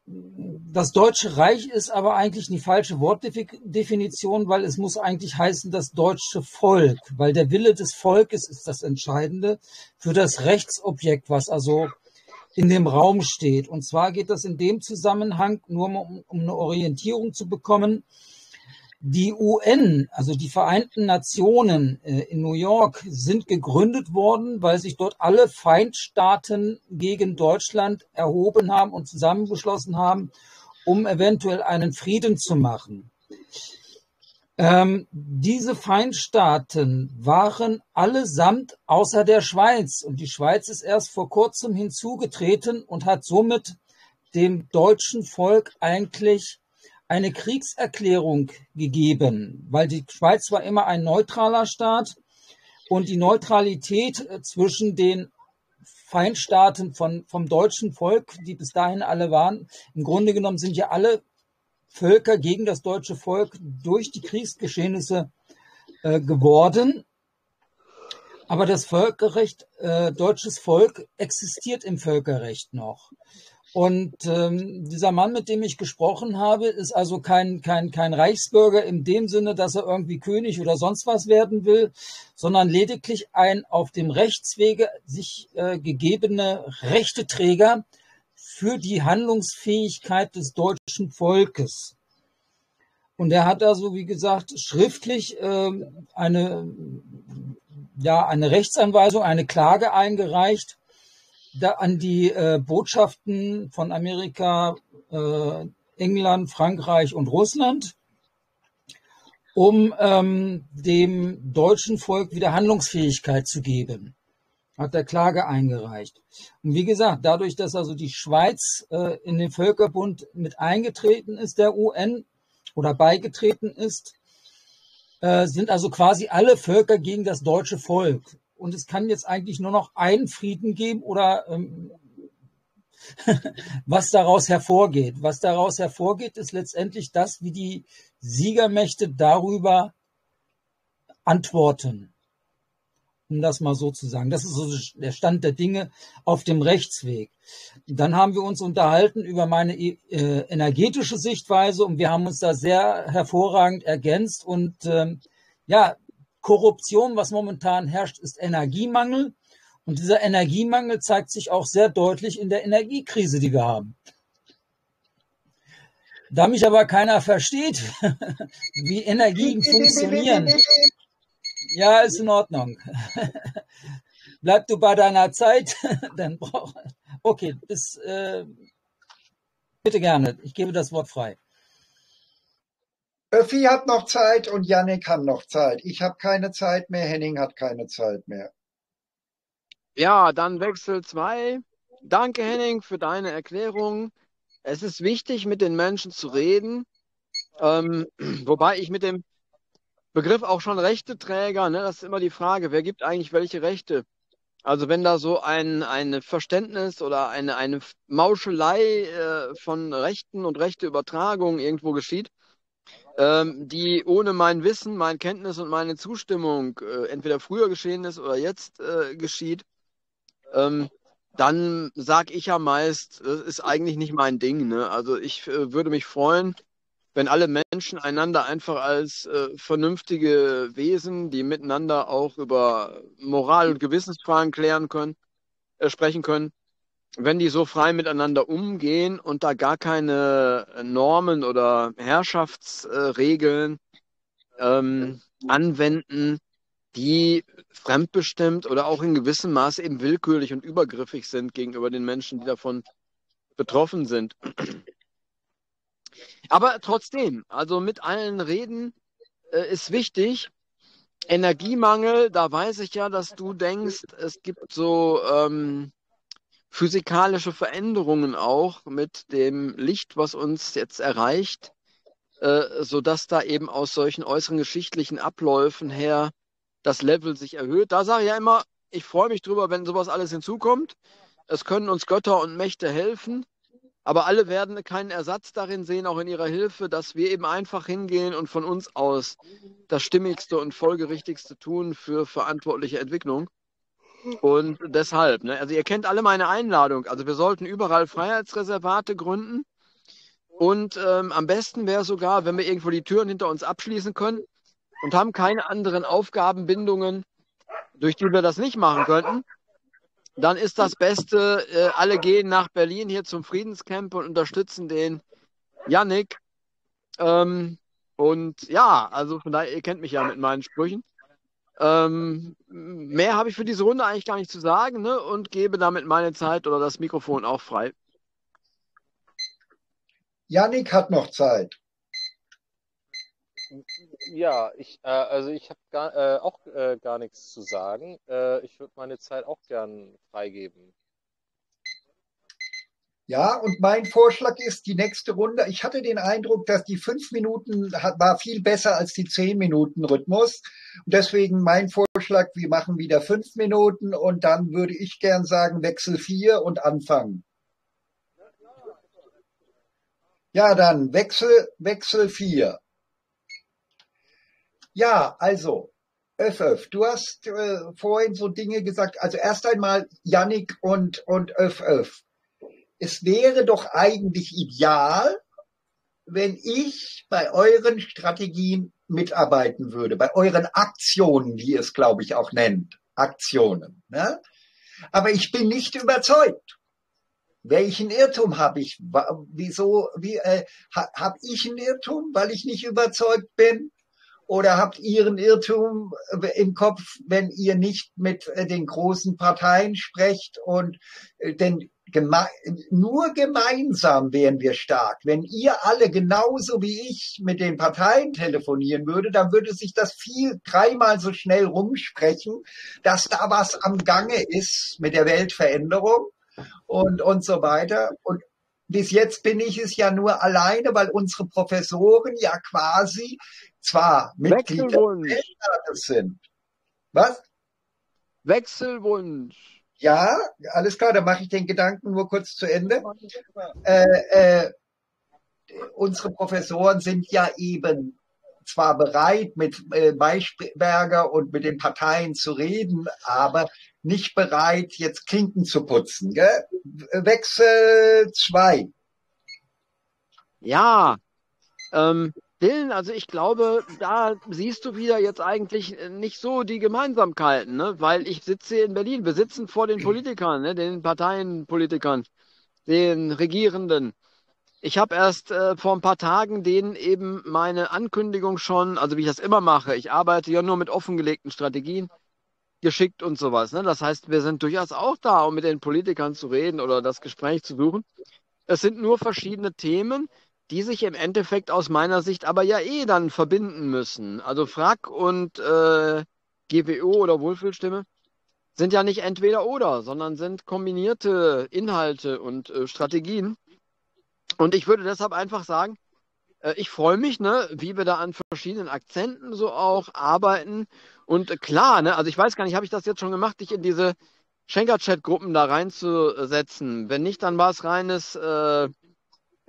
Das Deutsche Reich ist aber eigentlich eine falsche Wortdefinition, weil es muss eigentlich heißen, das deutsche Volk, weil der Wille des Volkes ist das Entscheidende für das Rechtsobjekt, was also in dem Raum steht. Und zwar geht das in dem Zusammenhang, nur um, um eine Orientierung zu bekommen, die U N, also die Vereinten Nationen in New York, sind gegründet worden, weil sich dort alle Feindstaaten gegen Deutschland erhoben haben und zusammengeschlossen haben, um eventuell einen Frieden zu machen. Ähm, diese Feindstaaten waren allesamt außer der Schweiz. Und die Schweiz ist erst vor kurzem hinzugetreten und hat somit dem deutschen Volk eigentlich eine Kriegserklärung gegeben, weil die Schweiz war immer ein neutraler Staat und die Neutralität zwischen den Feindstaaten von, vom deutschen Volk, die bis dahin alle waren, im Grunde genommen sind ja alle Völker gegen das deutsche Volk durch die Kriegsgeschehnisse äh, geworden. Aber das Völkerrecht, äh, deutsches Volk existiert im Völkerrecht noch. Und ähm, dieser Mann, mit dem ich gesprochen habe, ist also kein, kein, kein Reichsbürger in dem Sinne, dass er irgendwie König oder sonst was werden will, sondern lediglich ein auf dem Rechtswege sich äh, gegebene Rechteträger für die Handlungsfähigkeit des deutschen Volkes. Und er hat also, wie gesagt, schriftlich äh, eine, ja, eine Rechtsanweisung, eine Klage eingereicht, Da an die äh, Botschaften von Amerika, äh, England, Frankreich und Russland, um ähm, dem deutschen Volk wieder Handlungsfähigkeit zu geben. hat er Klage eingereicht. Und wie gesagt, dadurch, dass also die Schweiz äh, in den Völkerbund mit eingetreten ist, der U N, oder beigetreten ist, äh, sind also quasi alle Völker gegen das deutsche Volk. Und es kann jetzt eigentlich nur noch einen Frieden geben oder ähm, was daraus hervorgeht. Was daraus hervorgeht, ist letztendlich das, wie die Siegermächte darüber antworten. Um das mal so zu sagen. Das ist so der Stand der Dinge auf dem Rechtsweg. Dann haben wir uns unterhalten über meine äh, energetische Sichtweise und wir haben uns da sehr hervorragend ergänzt. Und ähm, ja, Korruption, was momentan herrscht, ist Energiemangel. Und dieser Energiemangel zeigt sich auch sehr deutlich in der Energiekrise, die wir haben. Da mich aber keiner versteht, wie Energien funktionieren, ja, ist in Ordnung. Bleib du bei deiner Zeit, dann brauch. Okay, bis, äh, bitte gerne. Ich gebe das Wort frei. Öffi hat noch Zeit und Jannik haben noch Zeit. Ich habe keine Zeit mehr, Henning hat keine Zeit mehr. Ja, dann Wechsel zwei. Danke, Henning, für deine Erklärung. Es ist wichtig, mit den Menschen zu reden, ähm, wobei ich mit dem Begriff auch schon Rechteträger, ne, das ist immer die Frage, wer gibt eigentlich welche Rechte? Also wenn da so ein, ein Verständnis oder eine, eine Mauschelei äh, von Rechten und Rechteübertragung irgendwo geschieht, ähm, die ohne mein Wissen, mein Kenntnis und meine Zustimmung äh, entweder früher geschehen ist oder jetzt äh, geschieht, ähm, dann sage ich ja meist, das ist eigentlich nicht mein Ding. Ne? Also ich äh, würde mich freuen, wenn alle Menschen einander einfach als äh, vernünftige Wesen, die miteinander auch über Moral- und Gewissensfragen klären können, äh, sprechen können, wenn die so frei miteinander umgehen und da gar keine Normen oder Herrschaftsregeln ähm, anwenden, die fremdbestimmt oder auch in gewissem Maß eben willkürlich und übergriffig sind gegenüber den Menschen, die davon betroffen sind. Aber trotzdem, also mit allen reden äh, ist wichtig. Energiemangel, da weiß ich ja, dass du denkst, es gibt so ähm, physikalische Veränderungen auch mit dem Licht, was uns jetzt erreicht, äh, sodass da eben aus solchen äußeren geschichtlichen Abläufen her das Level sich erhöht. Da sage ich ja immer, ich freue mich drüber, wenn sowas alles hinzukommt. Es können uns Götter und Mächte helfen. Aber alle werden keinen Ersatz darin sehen, auch in ihrer Hilfe, dass wir eben einfach hingehen und von uns aus das Stimmigste und Folgerichtigste tun für verantwortliche Entwicklung. Und deshalb, ne, also ihr kennt alle meine Einladung. Also wir sollten überall Freiheitsreservate gründen. Und ähm, am besten wäre sogar, wenn wir irgendwo die Türen hinter uns abschließen können und haben keine anderen Aufgabenbindungen, durch die wir das nicht machen könnten. Dann ist das Beste, äh, alle gehen nach Berlin hier zum Friedenscamp und unterstützen den Jannik. Ähm, und ja, also von daher, ihr kennt mich ja mit meinen Sprüchen. Ähm, mehr habe ich für diese Runde eigentlich gar nicht zu sagen, ne? Und gebe damit meine Zeit oder das Mikrofon auch frei. Jannik hat noch Zeit. Ja, ich, äh, also ich habe gar, äh, auch äh, gar nichts zu sagen. Äh, ich würde meine Zeit auch gern freigeben. Ja, und mein Vorschlag ist, die nächste Runde, ich hatte den Eindruck, dass die fünf Minuten hat, war viel besser als die zehn Minuten Rhythmus. Und deswegen mein Vorschlag, wir machen wieder fünf Minuten und dann würde ich gern sagen, Wechsel vier und anfangen. Ja, dann Wechsel, Wechsel vier. Ja, also, Öff, du hast äh, vorhin so Dinge gesagt, also erst einmal Jannik und, und Öff. Es wäre doch eigentlich ideal, wenn ich bei euren Strategien mitarbeiten würde, bei euren Aktionen, wie ihr es, glaube ich, auch nennt, Aktionen. Ne? Aber ich bin nicht überzeugt. Welchen Irrtum habe ich? Wieso wie, äh, habe ich einen Irrtum, weil ich nicht überzeugt bin? Oder habt ihr einen Irrtum im Kopf, wenn ihr nicht mit den großen Parteien sprecht und den Geme- nur gemeinsam wären wir stark. Wenn ihr alle genauso wie ich mit den Parteien telefonieren würde, dann würde sich das viel dreimal so schnell rumsprechen, dass da was am Gange ist mit der Weltveränderung und, und so weiter. Und bis jetzt bin ich es ja nur alleine, weil unsere Professoren ja quasi zwar Mitglieder des Weltrates sind. Was? Wechselwunsch. Ja, alles klar, da mache ich den Gedanken nur kurz zu Ende. Äh, äh, unsere Professoren sind ja eben zwar bereit, mit äh, Maischberger und mit den Parteien zu reden, aber nicht bereit, jetzt Klinken zu putzen. Gell? Wechsel zwei. Ja, ähm, Dylan, also ich glaube, da siehst du wieder jetzt eigentlich nicht so die Gemeinsamkeiten, ne? Weil ich sitze hier in Berlin, wir sitzen vor den Politikern, ne? Den Parteienpolitikern, den Regierenden. Ich habe erst äh, vor ein paar Tagen denen eben meine Ankündigung schon, also wie ich das immer mache, ich arbeite ja nur mit offengelegten Strategien, geschickt und sowas. Ne? Das heißt, wir sind durchaus auch da, um mit den Politikern zu reden oder das Gespräch zu suchen. Es sind nur verschiedene Themen, die sich im Endeffekt aus meiner Sicht aber ja eh dann verbinden müssen. Also F R A K und äh, G W O oder Wohlfühlstimme sind ja nicht entweder oder, sondern sind kombinierte Inhalte und äh, Strategien. Und ich würde deshalb einfach sagen, äh, ich freue mich, ne, wie wir da an verschiedenen Akzenten so auch arbeiten. Und äh, klar, ne, also ich weiß gar nicht, habe ich das jetzt schon gemacht, dich in diese Schenker-Chat-Gruppen da reinzusetzen? Wenn nicht, dann war es reines... Äh,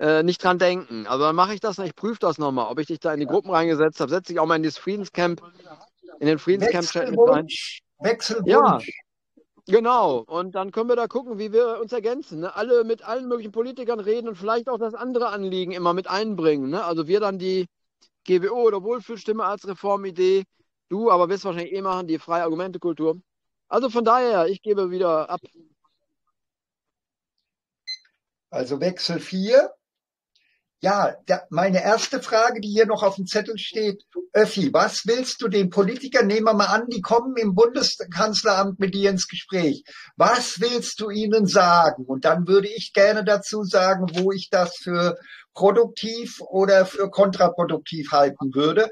Äh, nicht dran denken. Also dann mache ich das, ich prüfe das nochmal, ob ich dich da in die Gruppen reingesetzt habe. Setze dich auch mal in das Friedenscamp, in den Friedenscamp-Chat mit rein. Wechselwunsch. Ja, genau. Und dann können wir da gucken, wie wir uns ergänzen. Ne? Alle mit allen möglichen Politikern reden und vielleicht auch das andere Anliegen immer mit einbringen. Ne? Also wir dann die G W O oder Wohlfühlstimme als Reformidee. Du aber wirst wahrscheinlich eh machen, die freie Argumente-Kultur. Also von daher, ich gebe wieder ab. Also Wechsel vier. Ja, da, meine erste Frage, die hier noch auf dem Zettel steht. Öffi, was willst du den Politikern, nehmen wir mal an, die kommen im Bundeskanzleramt mit dir ins Gespräch. Was willst du ihnen sagen? Und dann würde ich gerne dazu sagen, wo ich das für produktiv oder für kontraproduktiv halten würde.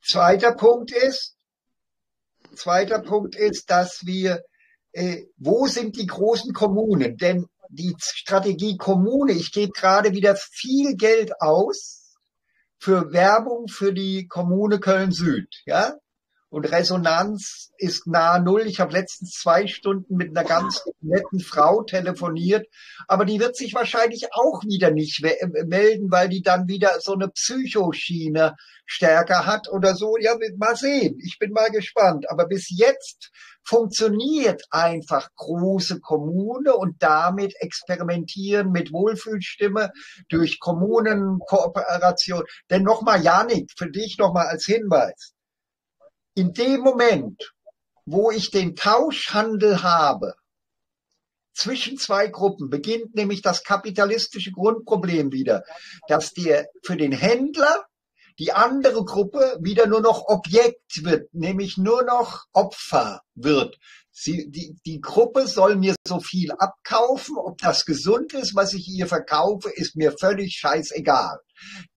Zweiter Punkt ist, zweiter Punkt ist, dass wir, äh, wo sind die großen Kommunen? Denn die Strategie Kommune, ich gebe gerade wieder viel Geld aus für Werbung für die Kommune Köln-Süd, ja? Und Resonanz ist nahe Null. Ich habe letztens zwei Stunden mit einer ganz netten Frau telefoniert, aber die wird sich wahrscheinlich auch wieder nicht melden, weil die dann wieder so eine Psychoschiene stärker hat oder so. Ja, mal sehen. Ich bin mal gespannt. Aber bis jetzt funktioniert einfach große Kommune und damit experimentieren mit Wohlfühlstimme durch Kommunenkooperation. Denn nochmal, Jannik, für dich nochmal als Hinweis. In dem Moment, wo ich den Tauschhandel habe zwischen zwei Gruppen, beginnt nämlich das kapitalistische Grundproblem wieder, dass dir für den Händler die andere Gruppe wieder nur noch Objekt wird, nämlich nur noch Opfer wird. Sie, die, die Gruppe soll mir so viel abkaufen, ob das gesund ist, was ich ihr verkaufe, ist mir völlig scheißegal.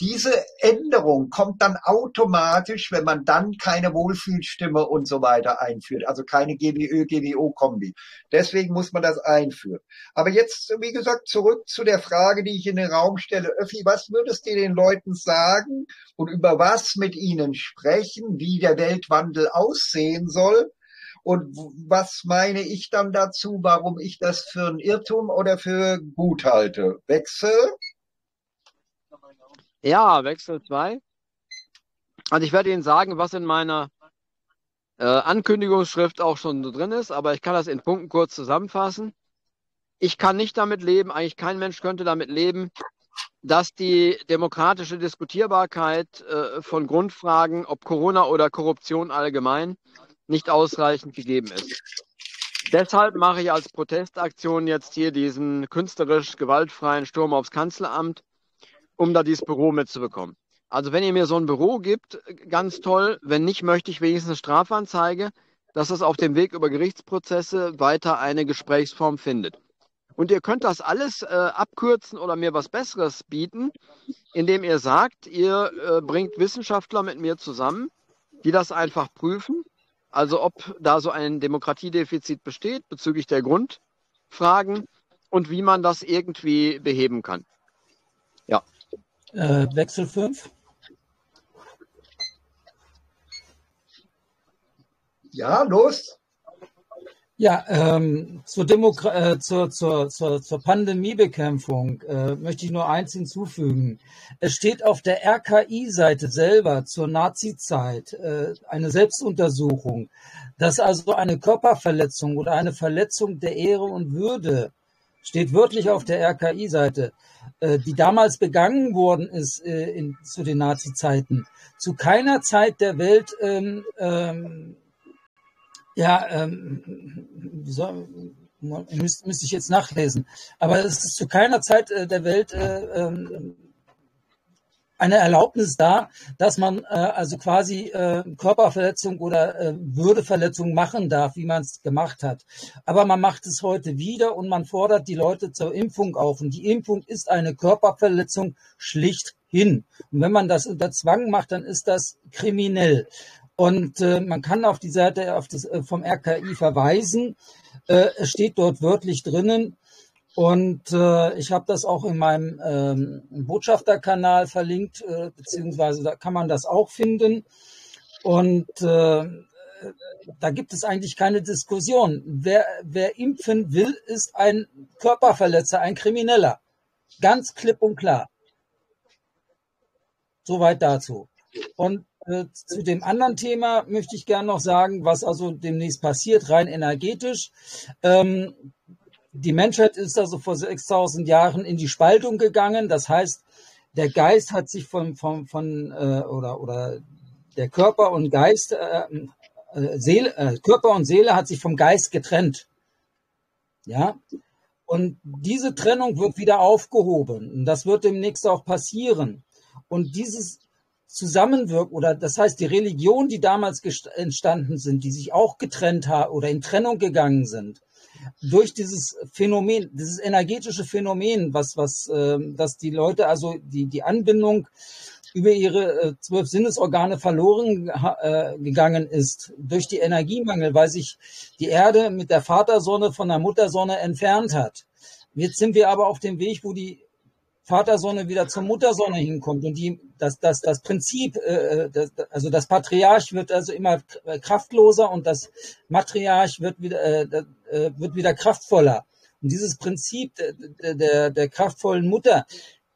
Diese Änderung kommt dann automatisch, wenn man dann keine Wohlfühlstimme und so weiter einführt, also keine G W Ö, G W O-Kombi. Deswegen muss man das einführen. Aber jetzt, wie gesagt, zurück zu der Frage, die ich in den Raum stelle. Öffi, was würdest du den Leuten sagen und über was mit ihnen sprechen, wie der Weltwandel aussehen soll? Und was meine ich dann dazu, warum ich das für einen Irrtum oder für gut halte? Wechsel? Ja, Wechsel zwei. Also ich werde Ihnen sagen, was in meiner äh, Ankündigungsschrift auch schon so drin ist, aber ich kann das in Punkten kurz zusammenfassen. Ich kann nicht damit leben, eigentlich kein Mensch könnte damit leben, dass die demokratische Diskutierbarkeit äh, von Grundfragen, ob Corona oder Korruption allgemein, nicht ausreichend gegeben ist. Deshalb mache ich als Protestaktion jetzt hier diesen künstlerisch gewaltfreien Sturm aufs Kanzleramt, um da dieses Büro mitzubekommen. Also wenn ihr mir so ein Büro gibt, ganz toll. Wenn nicht, möchte ich wenigstens eine Strafanzeige, dass es auf dem Weg über Gerichtsprozesse weiter eine Gesprächsform findet. Und ihr könnt das alles äh, abkürzen oder mir was Besseres bieten, indem ihr sagt, ihr äh, bringt Wissenschaftler mit mir zusammen, die das einfach prüfen. Also ob da so ein Demokratiedefizit besteht bezüglich der Grundfragen und wie man das irgendwie beheben kann. Ja. Äh, Wechsel fünf. Ja, los. Ja, ähm, zur, äh, zur, zur, zur, zur Pandemiebekämpfung äh, möchte ich nur eins hinzufügen. Es steht auf der R K I-Seite selber zur Nazi-Zeit äh, eine Selbstuntersuchung, dass also eine Körperverletzung oder eine Verletzung der Ehre und Würde, steht wörtlich auf der R K I-Seite, äh, die damals begangen worden ist äh, in, zu den Nazi-Zeiten, zu keiner Zeit der Welt ähm, ähm, Ja, ähm, so, müß, müsste ich jetzt nachlesen. Aber es ist zu keiner Zeit äh, der Welt äh, ähm, eine Erlaubnis da, dass man äh, also quasi äh, Körperverletzung oder äh, Würdeverletzung machen darf, wie man es gemacht hat. Aber man macht es heute wieder und man fordert die Leute zur Impfung auf. Und die Impfung ist eine Körperverletzung schlichthin. Und wenn man das unter Zwang macht, dann ist das kriminell. Und äh, man kann auf die Seite auf das, äh, vom R K I verweisen. Äh, es steht dort wörtlich drinnen. Und äh, ich habe das auch in meinem ähm, Botschafterkanal verlinkt, äh, beziehungsweise da kann man das auch finden. Und äh, da gibt es eigentlich keine Diskussion. Wer, wer impfen will, ist ein Körperverletzer, ein Krimineller. Ganz klipp und klar. Soweit dazu. Und zu dem anderen Thema möchte ich gerne noch sagen, was also demnächst passiert, rein energetisch. Ähm, die Menschheit ist also vor sechstausend Jahren in die Spaltung gegangen. Das heißt, der Geist hat sich von, von, von äh, oder, oder der Körper und Geist, äh, Seele, äh, Körper und Seele hat sich vom Geist getrennt. Ja. Und diese Trennung wird wieder aufgehoben. Und das wird demnächst auch passieren. Und dieses Zusammenwirken, oder das heißt, die Religionen, die damals entstanden sind, die sich auch getrennt haben oder in Trennung gegangen sind, durch dieses Phänomen, dieses energetische Phänomen, was, was, äh, dass die Leute also die, die Anbindung über ihre äh, zwölf Sinnesorgane verloren äh, gegangen ist, durch die Energiemangel, weil sich die Erde mit der Vatersonne von der Muttersonne entfernt hat. Jetzt sind wir aber auf dem Weg, wo die Vatersonne wieder zur Muttersonne hinkommt und die, das, das, das Prinzip, äh, das, also das Patriarch wird also immer kraftloser und das Matriarch wird wieder, äh, wird wieder kraftvoller. Und dieses Prinzip der, der, der kraftvollen Mutter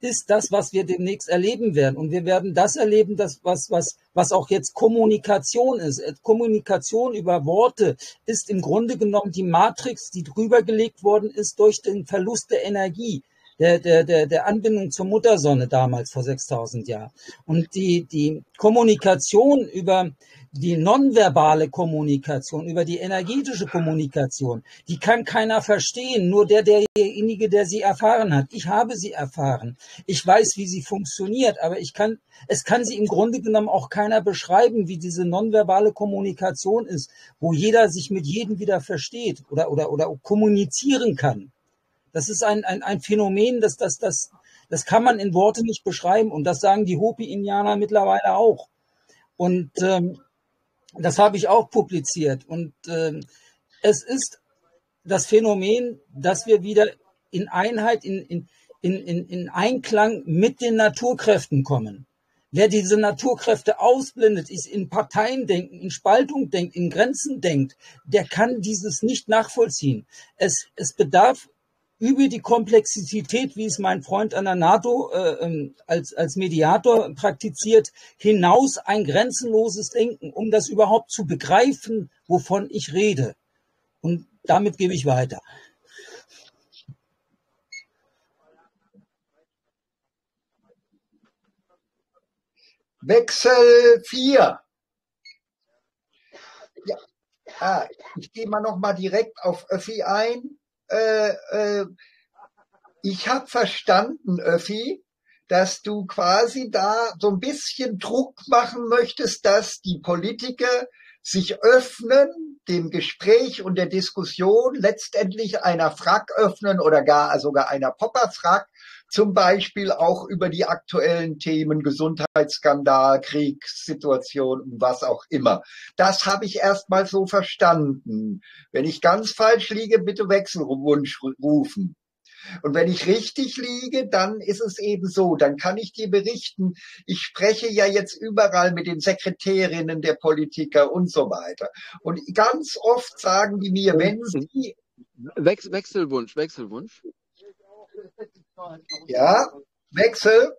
ist das, was wir demnächst erleben werden. Und wir werden das erleben, das, was, was, was auch jetzt Kommunikation ist. Kommunikation über Worte ist im Grunde genommen die Matrix, die drüber gelegt worden ist durch den Verlust der Energie. Der, der, der Anbindung zur Muttersonne damals vor sechstausend Jahren. Und die, die Kommunikation über die nonverbale Kommunikation, über die energetische Kommunikation, die kann keiner verstehen, nur der, derjenige, der sie erfahren hat. Ich habe sie erfahren. Ich weiß, wie sie funktioniert, aber ich kann, es kann sie im Grunde genommen auch keiner beschreiben, wie diese nonverbale Kommunikation ist, wo jeder sich mit jedem wieder versteht oder, oder, oder kommunizieren kann. Das ist ein, ein, ein Phänomen, das, das, das, das kann man in Worte nicht beschreiben. Und das sagen die Hopi-Indianer mittlerweile auch. Und ähm, das habe ich auch publiziert. Und ähm, es ist das Phänomen, dass wir wieder in Einheit, in, in, in, in Einklang mit den Naturkräften kommen. Wer diese Naturkräfte ausblendet, ist in Parteien denken, in Spaltung denkt, in Grenzen denkt, der kann dieses nicht nachvollziehen. Es, es bedarf über die Komplexität, wie es mein Freund an der NATO äh, als, als Mediator praktiziert, hinaus ein grenzenloses Denken, um das überhaupt zu begreifen, wovon ich rede. Und damit gebe ich weiter. Wechsel vier. Ja. Ah, ich gehe mal noch mal direkt auf Öffi ein. Ich habe verstanden, Öffi, dass du quasi da so ein bisschen Druck machen möchtest, dass die Politiker sich öffnen dem Gespräch und der Diskussion letztendlich einer Frag öffnen oder gar sogar einer Popper-Frag, zum Beispiel auch über die aktuellen Themen Gesundheitsskandal, Kriegssituation und was auch immer. Das habe ich erstmal so verstanden. Wenn ich ganz falsch liege, bitte Wechselwunsch rufen. Und wenn ich richtig liege, dann ist es eben so, dann kann ich dir berichten, ich spreche ja jetzt überall mit den Sekretärinnen der Politiker und so weiter. Und ganz oft sagen die mir, wenn sie... Wechsel, Wechselwunsch, Wechselwunsch. Ja, Wechsel.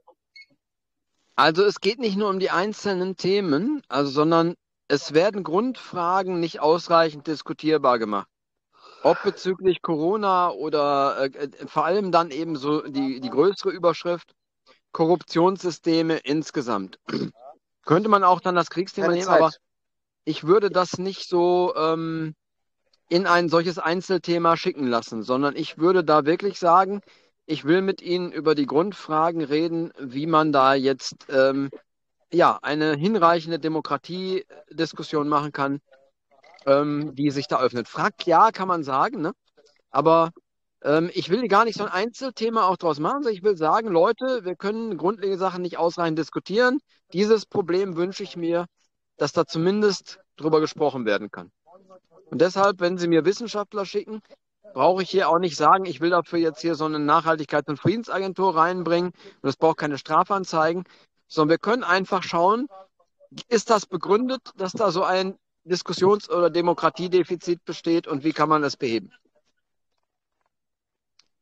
Also es geht nicht nur um die einzelnen Themen, also, sondern es werden Grundfragen nicht ausreichend diskutierbar gemacht. Ob bezüglich Corona oder äh, vor allem dann eben so die, die größere Überschrift, Korruptionssysteme insgesamt. Könnte man auch dann das Kriegsthema nehmen, aber ich würde das nicht so ähm, in ein solches Einzelthema schicken lassen, sondern ich würde da wirklich sagen, ich will mit Ihnen über die Grundfragen reden, wie man da jetzt ähm, ja, eine hinreichende Demokratiediskussion machen kann, die sich da öffnet. Fragt ja, kann man sagen, ne? Aber ähm, ich will gar nicht so ein Einzelthema auch draus machen. Ich will sagen, Leute, wir können grundlegende Sachen nicht ausreichend diskutieren. Dieses Problem wünsche ich mir, dass da zumindest drüber gesprochen werden kann. Und deshalb, wenn Sie mir Wissenschaftler schicken, brauche ich hier auch nicht sagen, ich will dafür jetzt hier so eine Nachhaltigkeits- und Friedensagentur reinbringen und es braucht keine Strafanzeigen, sondern wir können einfach schauen, ist das begründet, dass da so ein Diskussions- oder Demokratiedefizit besteht und wie kann man es beheben?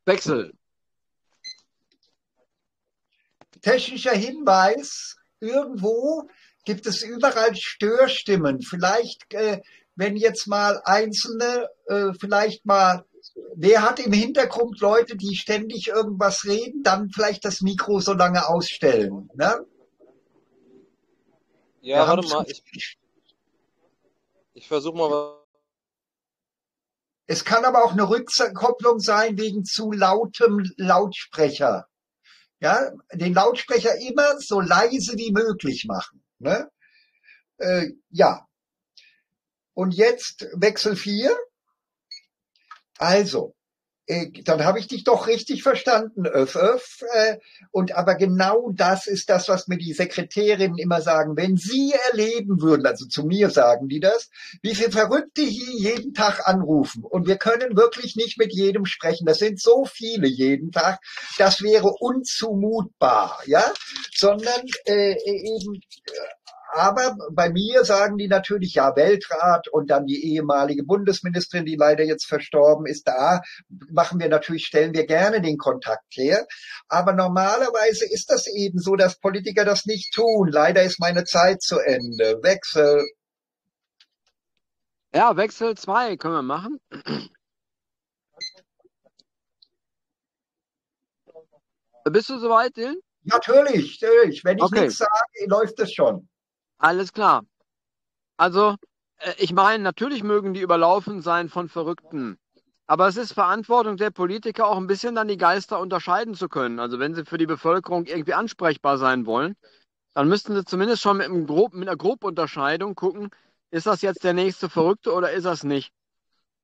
Wechsel. Technischer Hinweis, irgendwo gibt es überall Störstimmen. Vielleicht, äh, wenn jetzt mal Einzelne, äh, vielleicht mal, wer hat im Hintergrund Leute, die ständig irgendwas reden, dann vielleicht das Mikro so lange ausstellen. Ne? Ja, warte mal, ich... Ich versuche mal. Es kann aber auch eine Rückkopplung sein wegen zu lautem Lautsprecher. Ja, den Lautsprecher immer so leise wie möglich machen. Ne? Äh, ja. Und jetzt Wechsel vier. Also, äh, dann habe ich dich doch richtig verstanden, Öff, Öff. Äh, und aber genau das ist das, was mir die Sekretärinnen immer sagen. Wenn sie erleben würden, also zu mir sagen die das, wie viele Verrückte hier jeden Tag anrufen. Und wir können wirklich nicht mit jedem sprechen. Das sind so viele jeden Tag. Das wäre unzumutbar, ja? Sondern äh, eben... Äh, Aber bei mir sagen die natürlich, ja, Weltrat und dann die ehemalige Bundesministerin, die leider jetzt verstorben ist, da machen wir natürlich, stellen wir gerne den Kontakt her. Aber normalerweise ist das eben so, dass Politiker das nicht tun. Leider ist meine Zeit zu Ende. Wechsel. Ja, Wechsel zwei können wir machen. Bist du soweit, Dylan? Natürlich, natürlich. Wenn ich okay. nichts sage, läuft es schon. Alles klar. Also, ich meine, natürlich mögen die überlaufen sein von Verrückten. Aber es ist Verantwortung der Politiker, auch ein bisschen dann die Geister unterscheiden zu können. Also, wenn sie für die Bevölkerung irgendwie ansprechbar sein wollen, dann müssten sie zumindest schon mit, einem Grob, mit einer Grobunterscheidung gucken, ist das jetzt der nächste Verrückte oder ist das nicht?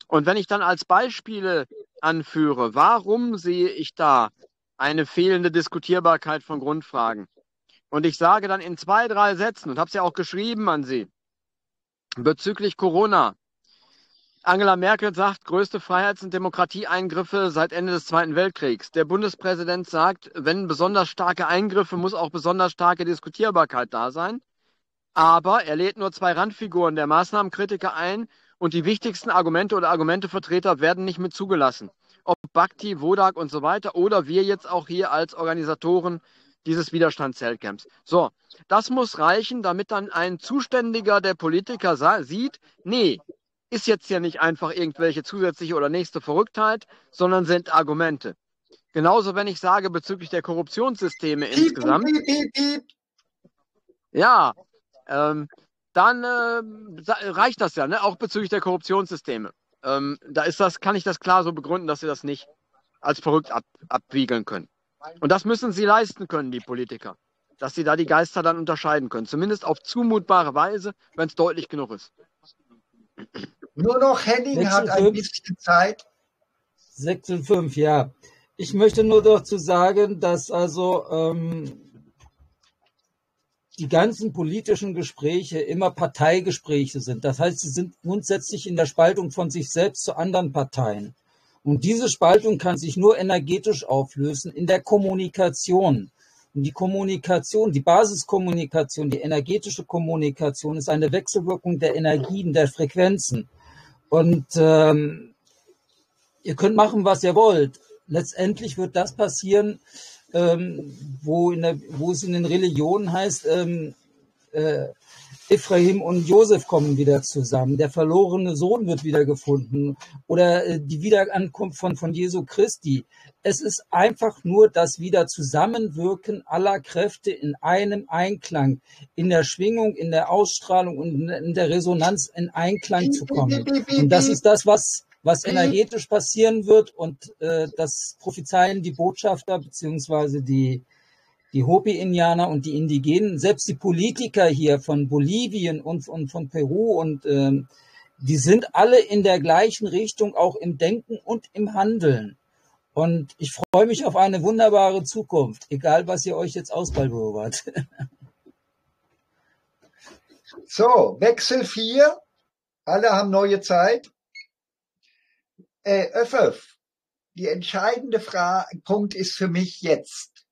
Und wenn ich dann als Beispiele anführe, warum sehe ich da eine fehlende Diskutierbarkeit von Grundfragen? Und ich sage dann in zwei, drei Sätzen, und habe es ja auch geschrieben an Sie, bezüglich Corona. Angela Merkel sagt, größte Freiheits- und Demokratieeingriffe seit Ende des Zweiten Weltkriegs. Der Bundespräsident sagt, wenn besonders starke Eingriffe, muss auch besonders starke Diskutierbarkeit da sein. Aber er lädt nur zwei Randfiguren der Maßnahmenkritiker ein und die wichtigsten Argumente oder Argumentevertreter werden nicht mit zugelassen. Ob Bhakdi, Wodarg und so weiter oder wir jetzt auch hier als Organisatoren dieses Widerstandszeltcamps. So, das muss reichen, damit dann ein Zuständiger der Politiker sieht, nee, ist jetzt ja nicht einfach irgendwelche zusätzliche oder nächste Verrücktheit, sondern sind Argumente. Genauso, wenn ich sage, bezüglich der Korruptionssysteme insgesamt. Ja, ähm, dann äh, reicht das ja, ne? Auch bezüglich der Korruptionssysteme. Ähm, da ist das, kann ich das klar so begründen, dass wir das nicht als verrückt ab, abwiegeln können. Und das müssen sie leisten können, die Politiker, dass sie da die Geister dann unterscheiden können, zumindest auf zumutbare Weise, wenn es deutlich genug ist. Nur noch Henning sechsundfünfzig hat ein bisschen Zeit. sechsundfünfzig, ja. Ich möchte nur dazu sagen, dass also ähm, die ganzen politischen Gespräche immer Parteigespräche sind. Das heißt, sie sind grundsätzlich in der Spaltung von sich selbst zu anderen Parteien. Und diese Spaltung kann sich nur energetisch auflösen in der Kommunikation. Und die Kommunikation, die Basiskommunikation, die energetische Kommunikation ist eine Wechselwirkung der Energien, der Frequenzen. Und ähm, ihr könnt machen, was ihr wollt. Letztendlich wird das passieren, ähm, wo, in der, wo es in den Religionen heißt, ähm, äh, Ephraim und Josef kommen wieder zusammen, der verlorene Sohn wird wieder gefunden oder äh, die Wiederankunft von, von Jesu Christi. Es ist einfach nur das wieder Zusammenwirken aller Kräfte in einem Einklang, in der Schwingung, in der Ausstrahlung und in der Resonanz in Einklang zu kommen. Und das ist das, was... was energetisch passieren wird, und äh, das prophezeien die Botschafter beziehungsweise die, die Hopi-Indianer und die Indigenen, selbst die Politiker hier von Bolivien und, und von Peru, und ähm, die sind alle in der gleichen Richtung, auch im Denken und im Handeln. Und ich freue mich auf eine wunderbare Zukunft, egal was ihr euch jetzt ausbaldobert. So, Wechsel vier, alle haben neue Zeit. Äh, Öffef, die entscheidende Frage, Punkt ist für mich jetzt.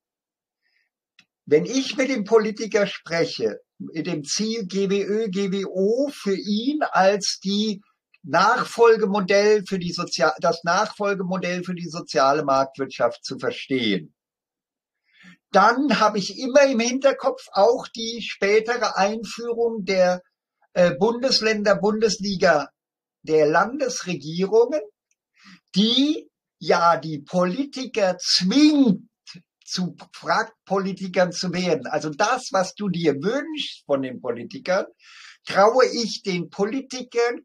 Wenn ich mit dem Politiker spreche, mit dem Ziel G W Ö, G W O für ihn als die Nachfolgemodell für die Sozial- das Nachfolgemodell für die soziale Marktwirtschaft zu verstehen, dann habe ich immer im Hinterkopf auch die spätere Einführung der äh, Bundesländer-Bundesliga der Landesregierungen, die ja die Politiker zwingt, zu Politikern zu werden. Also das, was du dir wünschst von den Politikern, traue ich den Politikern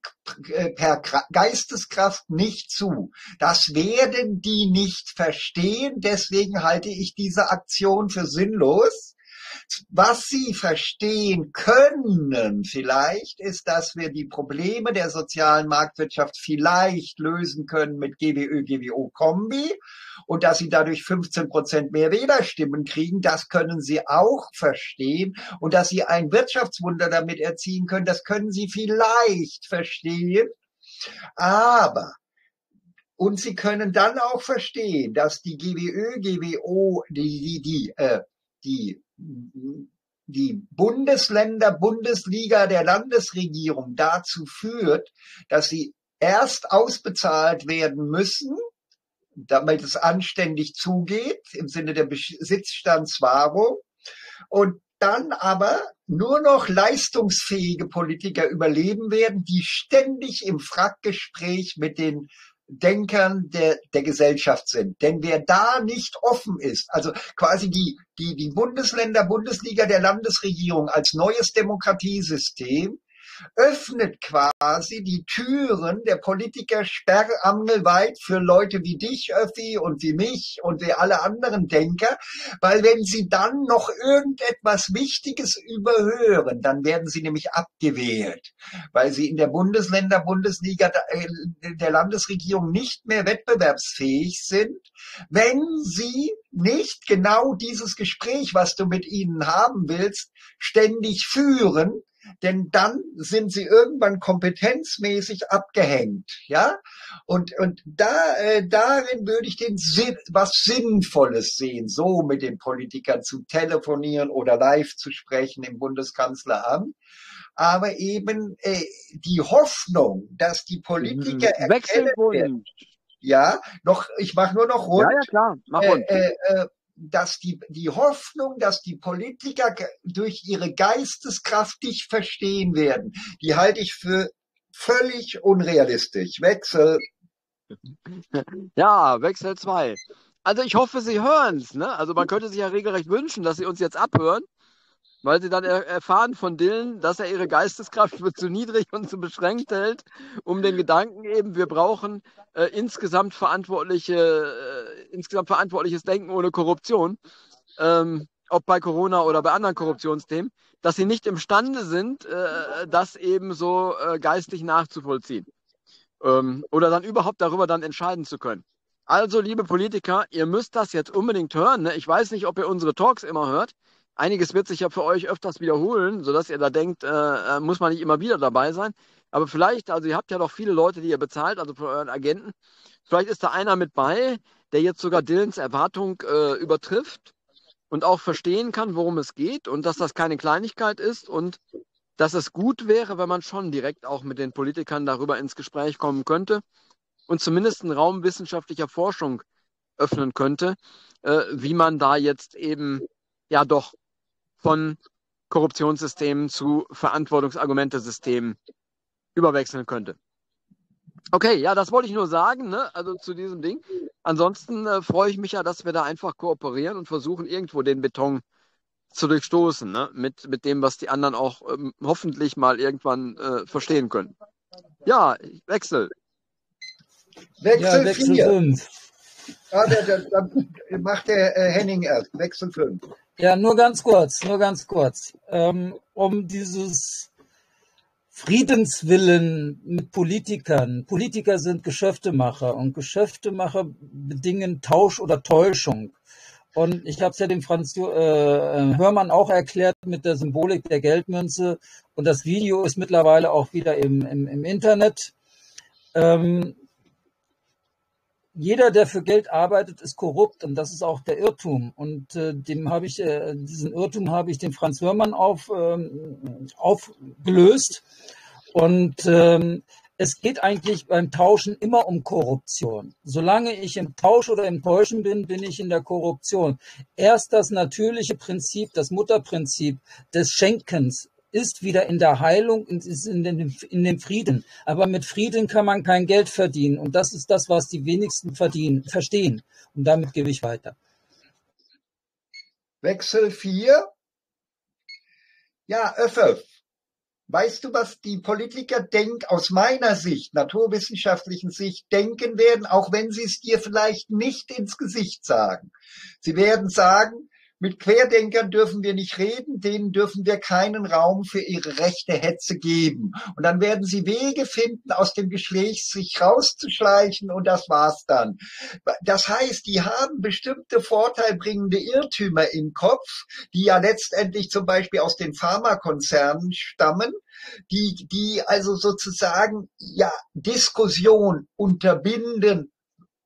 per Geisteskraft nicht zu. Das werden die nicht verstehen, deswegen halte ich diese Aktion für sinnlos. Was sie verstehen können vielleicht, ist, dass wir die Probleme der sozialen Marktwirtschaft vielleicht lösen können mit G W Ö, G W O-Kombi und dass sie dadurch fünfzehn Prozent mehr Wählerstimmen kriegen, das können sie auch verstehen, und dass sie ein Wirtschaftswunder damit erzielen können, das können sie vielleicht verstehen, aber... Und sie können dann auch verstehen, dass die G W Ö, G W O, die, die, die, äh, die die Bundesländer, Bundesliga der Landesregierung dazu führt, dass sie erst ausbezahlt werden müssen, damit es anständig zugeht, im Sinne der Besitzstandswahrung, und dann aber nur noch leistungsfähige Politiker überleben werden, die ständig im Frackgespräch mit den Denkern der, der Gesellschaft sind. Denn wer da nicht offen ist, also quasi die, die, die Bundesländer, Bundesliga der Landesregierung als neues Demokratiesystem, öffnet quasi die Türen der Politiker sperrangelweit für Leute wie dich, Öffi, und wie mich und wie alle anderen Denker, weil wenn sie dann noch irgendetwas Wichtiges überhören, dann werden sie nämlich abgewählt, weil sie in der Bundesländer, Bundesliga der Landesregierung nicht mehr wettbewerbsfähig sind, wenn sie nicht genau dieses Gespräch, was du mit ihnen haben willst, ständig führen. Denn dann sind sie irgendwann kompetenzmäßig abgehängt, ja? Und, und da, äh, darin würde ich den Sinn, was Sinnvolles sehen, so mit den Politikern zu telefonieren oder live zu sprechen im Bundeskanzleramt. Aber eben, äh, die Hoffnung, dass die Politiker erkennen werden, ja, noch, ich mache nur noch rund. Ja, ja, klar, mach rund. Äh, äh, dass die, die Hoffnung, dass die Politiker durch ihre Geisteskraft dich verstehen werden, die halte ich für völlig unrealistisch. Wechsel. Ja, Wechsel zwei. Also ich hoffe, Sie hören es. Ne? Also man könnte sich ja regelrecht wünschen, dass Sie uns jetzt abhören, weil Sie dann er- erfahren von Dylan, dass er ihre Geisteskraft für zu niedrig und zu beschränkt hält, um den Gedanken eben, wir brauchen äh, insgesamt verantwortliche... Äh, insgesamt verantwortliches Denken ohne Korruption, ähm, ob bei Corona oder bei anderen Korruptionsthemen, dass sie nicht imstande sind, äh, das eben so äh, geistig nachzuvollziehen. ähm, oder dann überhaupt darüber dann entscheiden zu können. Also, liebe Politiker, ihr müsst das jetzt unbedingt hören. Ne? Ich weiß nicht, ob ihr unsere Talks immer hört. Einiges wird sich ja für euch öfters wiederholen, sodass ihr da denkt, äh, muss man nicht immer wieder dabei sein. Aber vielleicht, also ihr habt ja doch viele Leute, die ihr bezahlt, also von euren Agenten. Vielleicht ist da einer mit bei, der jetzt sogar Dylans Erwartung äh, übertrifft und auch verstehen kann, worum es geht und dass das keine Kleinigkeit ist und dass es gut wäre, wenn man schon direkt auch mit den Politikern darüber ins Gespräch kommen könnte und zumindest einen Raum wissenschaftlicher Forschung öffnen könnte, äh, wie man da jetzt eben ja doch von Korruptionssystemen zu Verantwortungsargumentesystemen überwechseln könnte. Okay, ja, das wollte ich nur sagen, ne? Also zu diesem Ding. Ansonsten äh, freue ich mich ja, dass wir da einfach kooperieren und versuchen, irgendwo den Beton zu durchstoßen, ne? Mit, mit dem, was die anderen auch ähm, hoffentlich mal irgendwann äh, verstehen können. Ja, Wechsel. Wechsel, ja, Wechsel fünf. Ja, dann macht der äh, Henning erst. Wechsel fünf. Ja, nur ganz kurz, nur ganz kurz. Ähm, um dieses Friedenswillen mit Politikern. Politiker sind Geschäftemacher und Geschäftemacher bedingen Tausch oder Täuschung. Und ich habe es ja dem Franz äh, Hörmann auch erklärt mit der Symbolik der Geldmünze. Und das Video ist mittlerweile auch wieder im, im, im Internet. Ähm, jeder, der für Geld arbeitet, ist korrupt. Und das ist auch der Irrtum. Und äh, dem hab ich, äh, diesen Irrtum habe ich dem Franz Hörmann auf, äh, aufgelöst. Und ähm, es geht eigentlich beim Tauschen immer um Korruption. Solange ich im Tausch oder im Täuschen bin, bin ich in der Korruption. Erst das natürliche Prinzip, das Mutterprinzip des Schenkens ist wieder in der Heilung, ist in dem, in dem Frieden. Aber mit Frieden kann man kein Geld verdienen. Und das ist das, was die wenigsten verdienen, verstehen. Und damit gebe ich weiter. Wechsel vier. Ja, Öffi. Weißt du, was die Politiker denken, aus meiner Sicht, naturwissenschaftlichen Sicht, denken werden, auch wenn sie es dir vielleicht nicht ins Gesicht sagen? Sie werden sagen, mit Querdenkern dürfen wir nicht reden, denen dürfen wir keinen Raum für ihre rechte Hetze geben. Und dann werden sie Wege finden, aus dem Gespräch sich rauszuschleichen und das war's dann. Das heißt, die haben bestimmte vorteilbringende Irrtümer im Kopf, die ja letztendlich zum Beispiel aus den Pharmakonzernen stammen, die, die also sozusagen, ja, Diskussion unterbinden,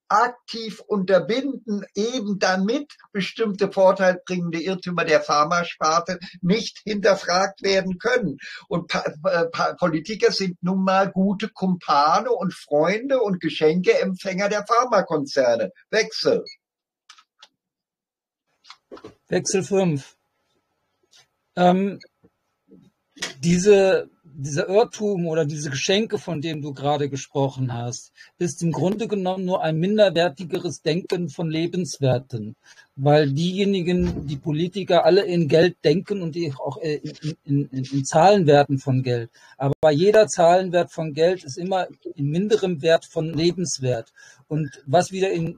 aktiv unterbinden, eben damit bestimmte vorteilbringende Irrtümer der Pharmasparte nicht hinterfragt werden können. Und pa pa Politiker sind nun mal gute Kumpane und Freunde und Geschenkeempfänger der Pharmakonzerne. Wechsel. Wechsel fünf. Ähm, diese Dieser Irrtum oder diese Geschenke, von dem du gerade gesprochen hast, ist im Grunde genommen nur ein minderwertigeres Denken von Lebenswerten, weil diejenigen, die Politiker, alle in Geld denken und die auch in, in, in, in Zahlenwerten von Geld. Aber jeder Zahlenwert von Geld ist immer in minderem Wert von Lebenswert. Und was wieder in,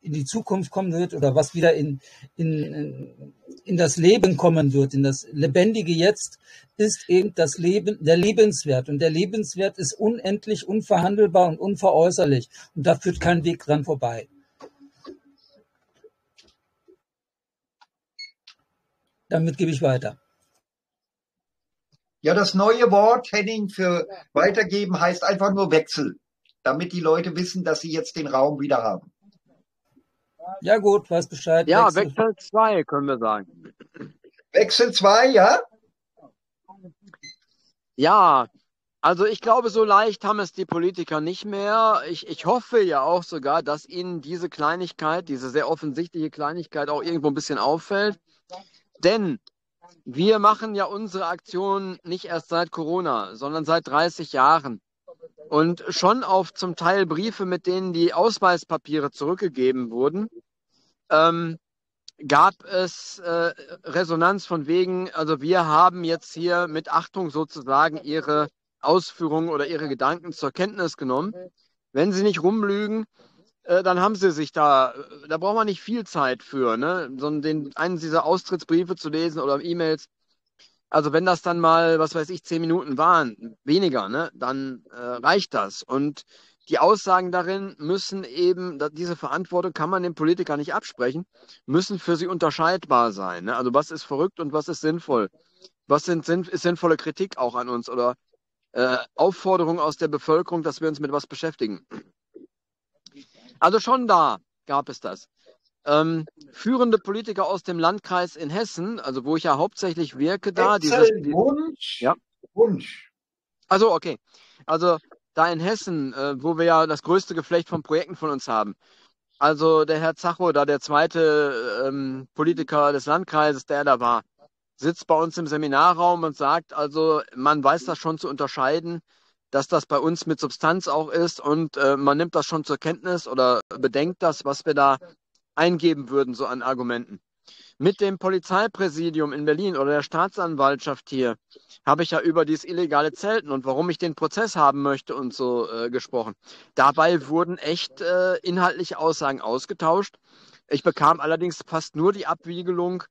in die Zukunft kommen wird oder was wieder in, in, in das Leben kommen wird, in das lebendige Jetzt, ist eben das Leben, der Lebenswert. Und der Lebenswert ist unendlich, unverhandelbar und unveräußerlich. Und da führt kein Weg dran vorbei. Damit gebe ich weiter. Ja, das neue Wort, Henning, für weitergeben heißt einfach nur Wechsel, damit die Leute wissen, dass sie jetzt den Raum wieder haben. Ja gut, weiß Bescheid. Ja, Wechsel zwei können wir sagen. Wechsel zwei, ja? Ja, also ich glaube, so leicht haben es die Politiker nicht mehr. Ich, ich hoffe ja auch sogar, dass ihnen diese Kleinigkeit, diese sehr offensichtliche Kleinigkeit auch irgendwo ein bisschen auffällt. Denn wir machen ja unsere Aktionen nicht erst seit Corona, sondern seit dreißig Jahren. Und schon auf zum Teil Briefe, mit denen die Ausweispapiere zurückgegeben wurden, ähm, gab es äh, Resonanz von wegen, also wir haben jetzt hier mit Achtung sozusagen ihre Ausführungen oder ihre Gedanken zur Kenntnis genommen. Wenn sie nicht rumlügen, äh, dann haben sie sich da, da braucht man nicht viel Zeit für, ne? Sondern den, einen dieser Austrittsbriefe zu lesen oder E-Mails. Also wenn das dann mal, was weiß ich, zehn Minuten waren, weniger, ne, dann äh, reicht das. Und die Aussagen darin müssen eben, diese Verantwortung kann man dem Politiker nicht absprechen, müssen für sie unterscheidbar sein. Ne? Also was ist verrückt und was ist sinnvoll? Was sind, sind, ist sinnvolle Kritik auch an uns oder äh, Aufforderung aus der Bevölkerung, dass wir uns mit was beschäftigen? Also schon da gab es das. Ähm, führende Politiker aus dem Landkreis in Hessen, also wo ich ja hauptsächlich wirke, da dieses Wunsch. Ja. Wunsch. Also okay. Also da in Hessen, äh, wo wir ja das größte Geflecht von Projekten von uns haben. Also der Herr Zacho, da der zweite ähm, Politiker des Landkreises, der da war, sitzt bei uns im Seminarraum und sagt, also man weiß das schon zu unterscheiden, dass das bei uns mit Substanz auch ist und äh, man nimmt das schon zur Kenntnis oder bedenkt das, was wir da eingeben würden, so an Argumenten. Mit dem Polizeipräsidium in Berlin oder der Staatsanwaltschaft hier habe ich ja über dieses illegale Zelten und warum ich den Prozess haben möchte und so äh, gesprochen. Dabei wurden echt äh, inhaltliche Aussagen ausgetauscht. Ich bekam allerdings fast nur die Abwiegelung,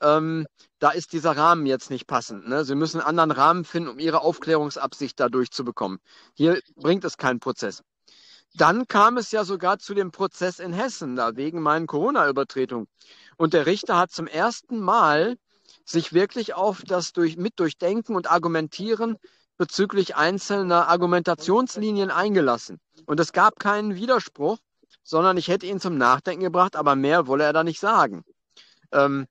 ähm, da ist dieser Rahmen jetzt nicht passend. Ne? Sie müssen einen anderen Rahmen finden, um ihre Aufklärungsabsicht da durchzubekommen. Hier bringt es keinen Prozess. Dann kam es ja sogar zu dem Prozess in Hessen, da wegen meinen Corona-Übertretungen. Und der Richter hat zum ersten Mal sich wirklich auf das durch, mit Durchdenken und Argumentieren bezüglich einzelner Argumentationslinien eingelassen. Und es gab keinen Widerspruch, sondern ich hätte ihn zum Nachdenken gebracht, aber mehr wolle er da nicht sagen. Ähm,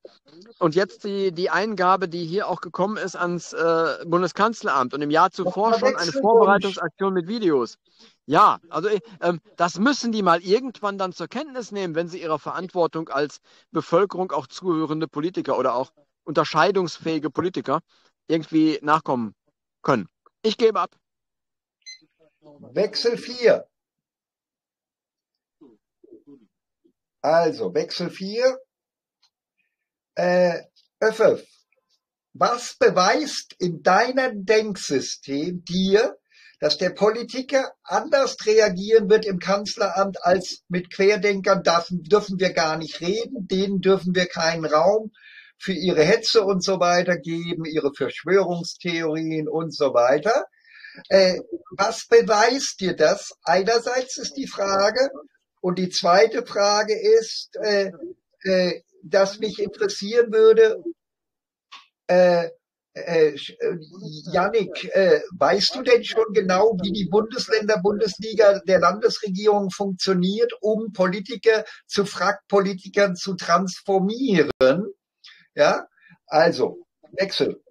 und jetzt die, die Eingabe, die hier auch gekommen ist ans äh, Bundeskanzleramt und im Jahr zuvor schon eine Vorbereitungsaktion mit Videos. Ja, also ähm, das müssen die mal irgendwann dann zur Kenntnis nehmen, wenn sie ihrer Verantwortung als Bevölkerung auch zuhörende Politiker oder auch unterscheidungsfähige Politiker irgendwie nachkommen können. Ich gebe ab. Wechsel vier. Also, Wechsel vier. Äh, Öffi, was beweist in deinem Denksystem dir, dass der Politiker anders reagieren wird im Kanzleramt als mit Querdenkern? Dürfen, dürfen wir gar nicht reden, denen dürfen wir keinen Raum für ihre Hetze und so weiter geben, ihre Verschwörungstheorien und so weiter. Äh, was beweist dir das? Einerseits ist die Frage und die zweite Frage ist, äh, äh, dass mich interessieren würde, äh, äh, Jannik, äh, weißt du denn schon genau, wie die Bundesländer-Bundesliga der Landesregierung funktioniert, um Politiker zu Frackpolitikern zu transformieren? Ja, also, Wechsel.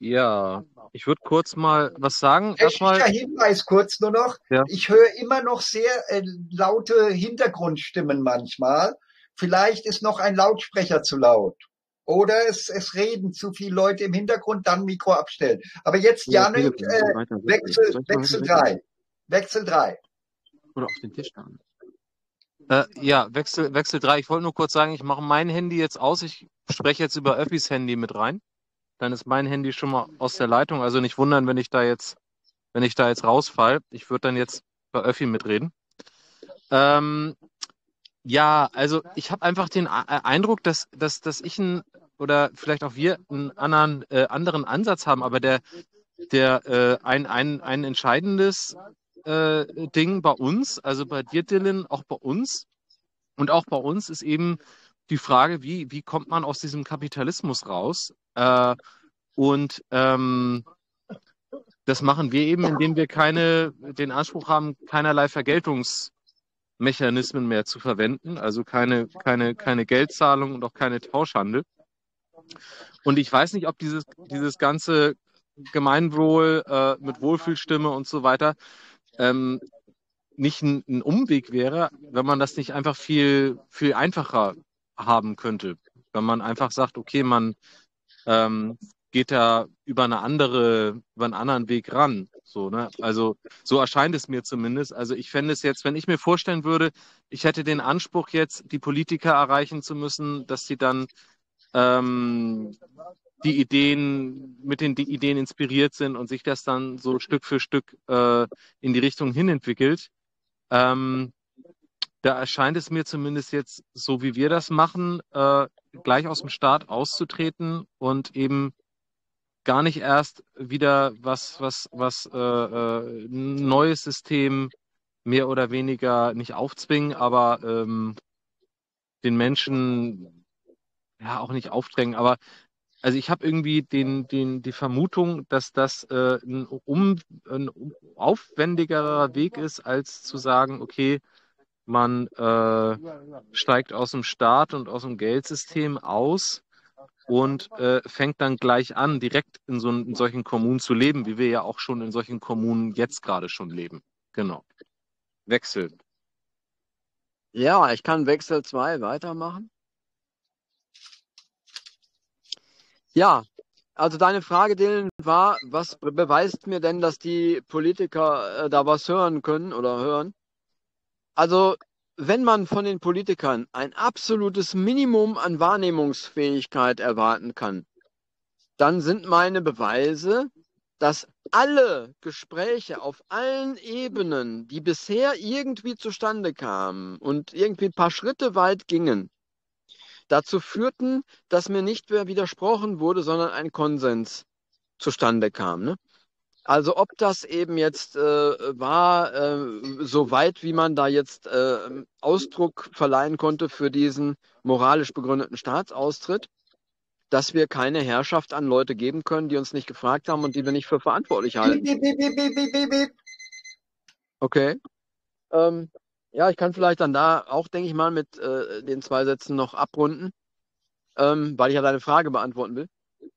Ja, ich würde kurz mal was sagen. Erstmal Hinweis kurz nur noch. Ja. Ich höre immer noch sehr äh, laute Hintergrundstimmen manchmal. Vielleicht ist noch ein Lautsprecher zu laut. Oder es, es reden zu viele Leute im Hintergrund, dann Mikro abstellen. Aber jetzt, Jannik, äh, Wechsel, Wechsel drei. Wechsel drei. Oder auf den Tisch haben. Äh, ja, Wechsel, Wechsel drei. Ich wollte nur kurz sagen, ich mache mein Handy jetzt aus. Ich spreche jetzt über Öffis Handy mit rein. Dann ist mein Handy schon mal aus der Leitung. Also nicht wundern, wenn ich da jetzt, wenn ich da jetzt rausfalle. Ich würde dann jetzt bei Öffi mitreden. Ähm, Ja, also ich habe einfach den Eindruck, dass, dass, dass ich ein, oder vielleicht auch wir einen anderen, äh, anderen Ansatz haben, aber der, der äh, ein, ein, ein entscheidendes äh, Ding bei uns, also bei dir, Dylan, auch bei uns und auch bei uns ist eben die Frage, wie, wie kommt man aus diesem Kapitalismus raus? Äh, und ähm, das machen wir eben, indem wir keine, den Anspruch haben, keinerlei Vergeltungs Mechanismen mehr zu verwenden, also keine, keine, keine Geldzahlung und auch keine Tauschhandel. Und ich weiß nicht, ob dieses, dieses ganze Gemeinwohl äh, mit Wohlfühlstimme und so weiter ähm, nicht ein, ein Umweg wäre, wenn man das nicht einfach viel, viel einfacher haben könnte. Wenn man einfach sagt, okay, man ähm, geht da über eine andere, über einen anderen Weg ran. So, ne? Also so erscheint es mir zumindest. Also ich fände es jetzt, wenn ich mir vorstellen würde, ich hätte den Anspruch jetzt, die Politiker erreichen zu müssen, dass sie dann ähm, die Ideen, mit den die Ideen inspiriert sind und sich das dann so Stück für Stück äh, in die Richtung hin entwickelt. Ähm, da erscheint es mir zumindest jetzt, so wie wir das machen, äh, gleich aus dem Staat auszutreten und eben gar nicht erst wieder was, was, was äh, äh, neues System mehr oder weniger nicht aufzwingen, aber ähm, den Menschen ja auch nicht aufdrängen. Aber also ich habe irgendwie den, den, die Vermutung, dass das äh, ein, um, ein aufwendigerer Weg ist, als zu sagen, okay, man äh, steigt aus dem Staat und aus dem Geldsystem aus und äh, fängt dann gleich an, direkt in, so, in solchen Kommunen zu leben, wie wir ja auch schon in solchen Kommunen jetzt gerade schon leben. Genau. Wechsel. Ja, ich kann Wechsel zwei weitermachen. Ja, also deine Frage, Dylan, war, was beweist mir denn, dass die Politiker äh, da was hören können oder hören? Also, wenn man von den Politikern ein absolutes Minimum an Wahrnehmungsfähigkeit erwarten kann, dann sind meine Beweise, dass alle Gespräche auf allen Ebenen, die bisher irgendwie zustande kamen und irgendwie ein paar Schritte weit gingen, dazu führten, dass mir nicht mehr widersprochen wurde, sondern ein Konsens zustande kam, ne? Also ob das eben jetzt äh, war, äh, so weit wie man da jetzt äh, Ausdruck verleihen konnte für diesen moralisch begründeten Staatsaustritt, dass wir keine Herrschaft an Leute geben können, die uns nicht gefragt haben und die wir nicht für verantwortlich halten. Okay. Ähm, ja, ich kann vielleicht dann da auch, denke ich mal, mit äh, den zwei Sätzen noch abrunden, ähm, weil ich ja deine Frage beantworten will.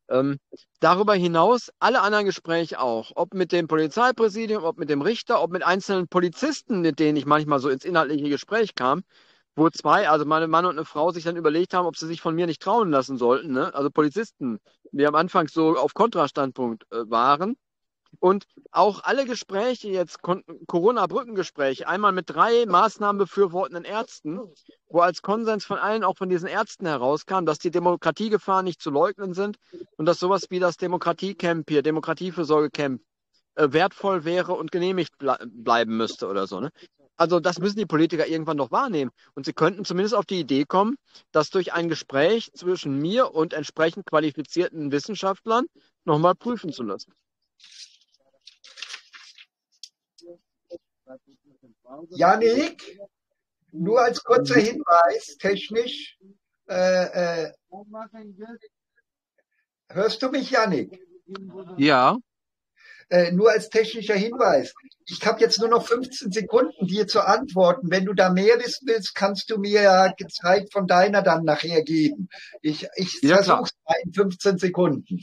Ähm, darüber hinaus alle anderen Gespräche auch, ob mit dem Polizeipräsidium, ob mit dem Richter, ob mit einzelnen Polizisten, mit denen ich manchmal so ins inhaltliche Gespräch kam, wo zwei, also mein Mann und eine Frau, sich dann überlegt haben, ob sie sich von mir nicht trauen lassen sollten, ne? Also Polizisten, die am Anfang so auf Kontrastandpunkt äh, waren. Und auch alle Gespräche jetzt, Corona-Brückengespräche, einmal mit drei Maßnahmen befürwortenden Ärzten, wo als Konsens von allen, auch von diesen Ärzten herauskam, dass die Demokratiegefahren nicht zu leugnen sind und dass sowas wie das Demokratiecamp hier, Demokratiefürsorgecamp, äh, wertvoll wäre und genehmigt ble bleiben müsste oder so, ne? Also das müssen die Politiker irgendwann noch wahrnehmen. Und sie könnten zumindest auf die Idee kommen, dass durch ein Gespräch zwischen mir und entsprechend qualifizierten Wissenschaftlern nochmal prüfen zu lassen. Jannik, nur als kurzer Hinweis, technisch, äh, äh, hörst du mich, Jannik? Ja. Äh, nur als technischer Hinweis. Ich habe jetzt nur noch fünfzehn Sekunden, dir zu antworten. Wenn du da mehr wissen willst, kannst du mir ja gezeigt von deiner dann nachher geben. Ich, ich ja, versuche es in fünfzehn Sekunden.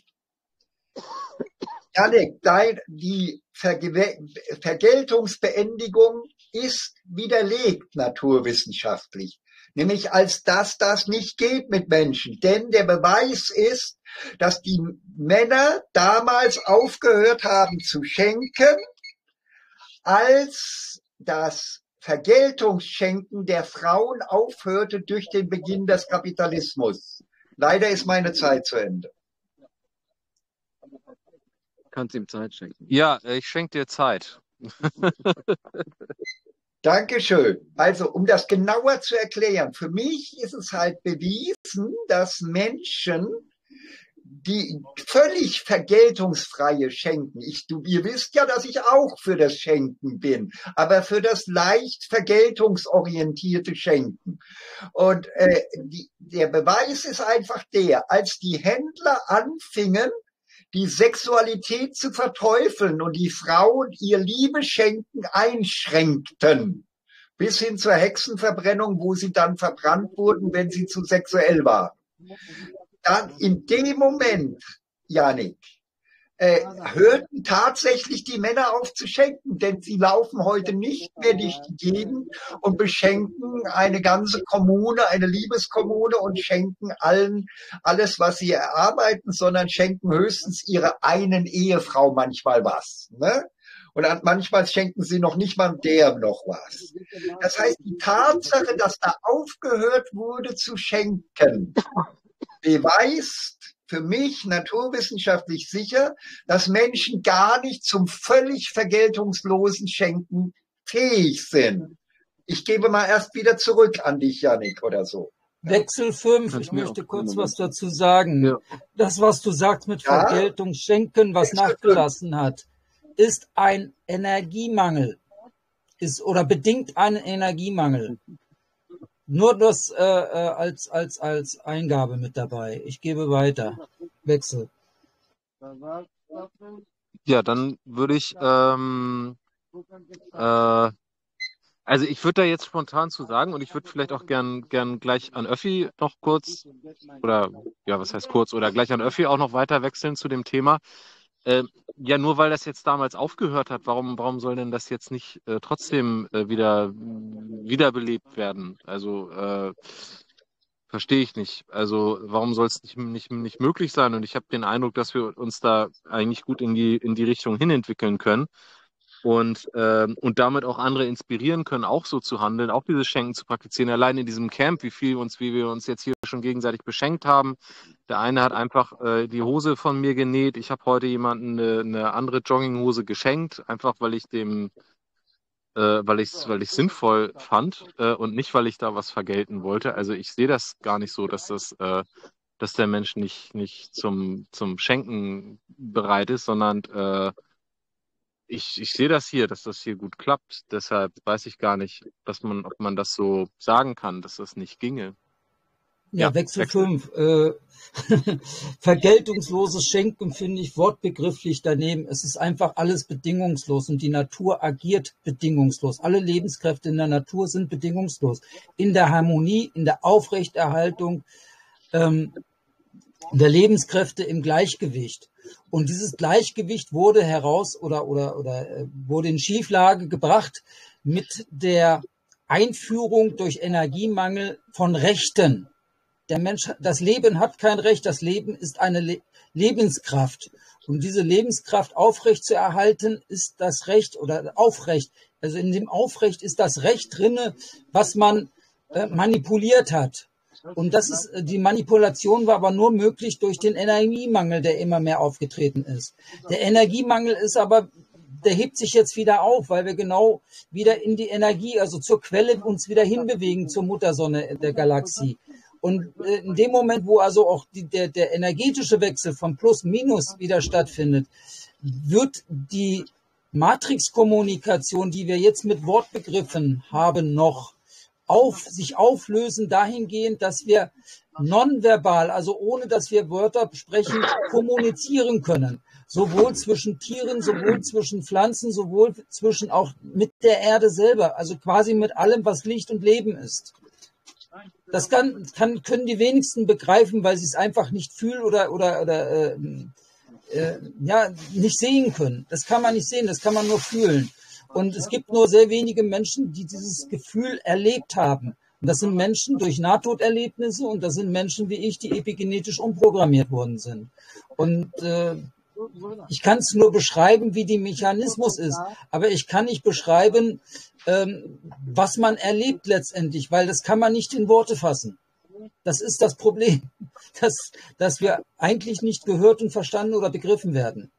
Jannik, dein, die Verge Vergeltungsbeendigung ist widerlegt naturwissenschaftlich. Nämlich als dass das nicht geht mit Menschen. Denn der Beweis ist, dass die Männer damals aufgehört haben zu schenken, als das Vergeltungsschenken der Frauen aufhörte durch den Beginn des Kapitalismus. Leider ist meine Zeit zu Ende. Kannst ihm Zeit schenken. Ja, ich schenke dir Zeit. Dankeschön. Also, um das genauer zu erklären, für mich ist es halt bewiesen, dass Menschen, die völlig vergeltungsfreie Schenken, ich, du, ihr wisst ja, dass ich auch für das Schenken bin, aber für das leicht vergeltungsorientierte Schenken. Und äh, die, der Beweis ist einfach der, als die Händler anfingen, die Sexualität zu verteufeln und die Frauen ihr Liebeschenken einschränkten, bis hin zur Hexenverbrennung, wo sie dann verbrannt wurden, wenn sie zu sexuell waren. Dann in dem Moment, Jannik, äh, hörten tatsächlich die Männer auf zu schenken, denn sie laufen heute nicht mehr durch die Gegend und beschenken eine ganze Kommune, eine Liebeskommune und schenken allen alles, was sie erarbeiten, sondern schenken höchstens ihrer einen Ehefrau manchmal was, ne? Und manchmal schenken sie noch nicht mal der noch was. Das heißt, die Tatsache, dass da aufgehört wurde zu schenken, beweist für mich naturwissenschaftlich sicher, dass Menschen gar nicht zum völlig vergeltungslosen Schenken fähig sind. Ich gebe mal erst wieder zurück an dich, Jannik, oder so. Wechsel fünf, ich möchte kurz was dazu sagen. Ja. Das, was du sagst mit ja. Vergeltung, Schenken, was Wechsel nachgelassen fünf. Hat, ist ein Energiemangel. Ist, oder bedingt einen Energiemangel. Nur das äh, als, als, als Eingabe mit dabei. Ich gebe weiter. Wechsel. Ja, dann würde ich... Ähm, äh, also ich würde da jetzt spontan zu sagen, und ich würde vielleicht auch gern, gern gleich an Öffi noch kurz, oder ja, was heißt kurz, oder gleich an Öffi auch noch weiter wechseln zu dem Thema. Äh, ja, nur weil das jetzt damals aufgehört hat, warum, warum soll denn das jetzt nicht äh, trotzdem äh, wieder wiederbelebt werden? Also äh, verstehe ich nicht. Also warum soll es nicht, nicht, nicht möglich sein? Und ich habe den Eindruck, dass wir uns da eigentlich gut in die, in die Richtung hin entwickeln können und, äh, und damit auch andere inspirieren können, auch so zu handeln, auch dieses Schenken zu praktizieren. Allein in diesem Camp, wie viel uns, wie wir uns jetzt hier schon gegenseitig beschenkt haben. Der eine hat einfach äh, die Hose von mir genäht. Ich habe heute jemandem eine, eine andere Jogginghose geschenkt, einfach weil ich dem, äh, weil ich es weil ich sinnvoll fand äh, und nicht, weil ich da was vergelten wollte. Also ich sehe das gar nicht so, dass das, äh, dass der Mensch nicht, nicht zum, zum Schenken bereit ist, sondern äh, ich, ich sehe das hier, dass das hier gut klappt. Deshalb weiß ich gar nicht, dass man, ob man das so sagen kann, dass das nicht ginge. Ja, ja, Wechsel fünf. Äh, vergeltungsloses Schenken finde ich wortbegrifflich daneben. Es ist einfach alles bedingungslos und die Natur agiert bedingungslos. Alle Lebenskräfte in der Natur sind bedingungslos. In der Harmonie, in der Aufrechterhaltung ähm, der Lebenskräfte im Gleichgewicht. Und dieses Gleichgewicht wurde heraus oder, oder, oder äh, wurde in Schieflage gebracht mit der Einführung durch Energiemangel von Rechten. Der Mensch, das Leben hat kein Recht, das Leben ist eine Le- Lebenskraft. Und diese Lebenskraft aufrecht zu erhalten, ist das Recht oder aufrecht. Also in dem Aufrecht ist das Recht drinne, was man äh, manipuliert hat. Und das ist, die Manipulation war aber nur möglich durch den Energiemangel, der immer mehr aufgetreten ist. Der Energiemangel ist aber, der hebt sich jetzt wieder auf, weil wir genau wieder in die Energie, also zur Quelle uns wieder hinbewegen, zur Muttersonne der Galaxie. Und in dem Moment, wo also auch die, der, der energetische Wechsel von Plus-Minus wieder stattfindet, wird die Matrix-Kommunikation, die wir jetzt mit Wortbegriffen haben, noch auf, sich auflösen dahingehend, dass wir nonverbal, also ohne dass wir Wörter sprechen, kommunizieren können. Sowohl zwischen Tieren, sowohl zwischen Pflanzen, sowohl zwischen auch mit der Erde selber, also quasi mit allem, was Licht und Leben ist. Das kann, kann, können die wenigsten begreifen, weil sie es einfach nicht fühlen oder, oder, oder äh, äh, ja, nicht sehen können. Das kann man nicht sehen, das kann man nur fühlen. Und es gibt nur sehr wenige Menschen, die dieses Gefühl erlebt haben. Und das sind Menschen durch Nahtoderlebnisse und das sind Menschen wie ich, die epigenetisch umprogrammiert worden sind. Und äh, ich kann es nur beschreiben, wie der Mechanismus ist, aber ich kann nicht beschreiben, ähm, was man erlebt letztendlich, weil das kann man nicht in Worte fassen. Das ist das Problem, dass, dass wir eigentlich nicht gehört und verstanden oder begriffen werden.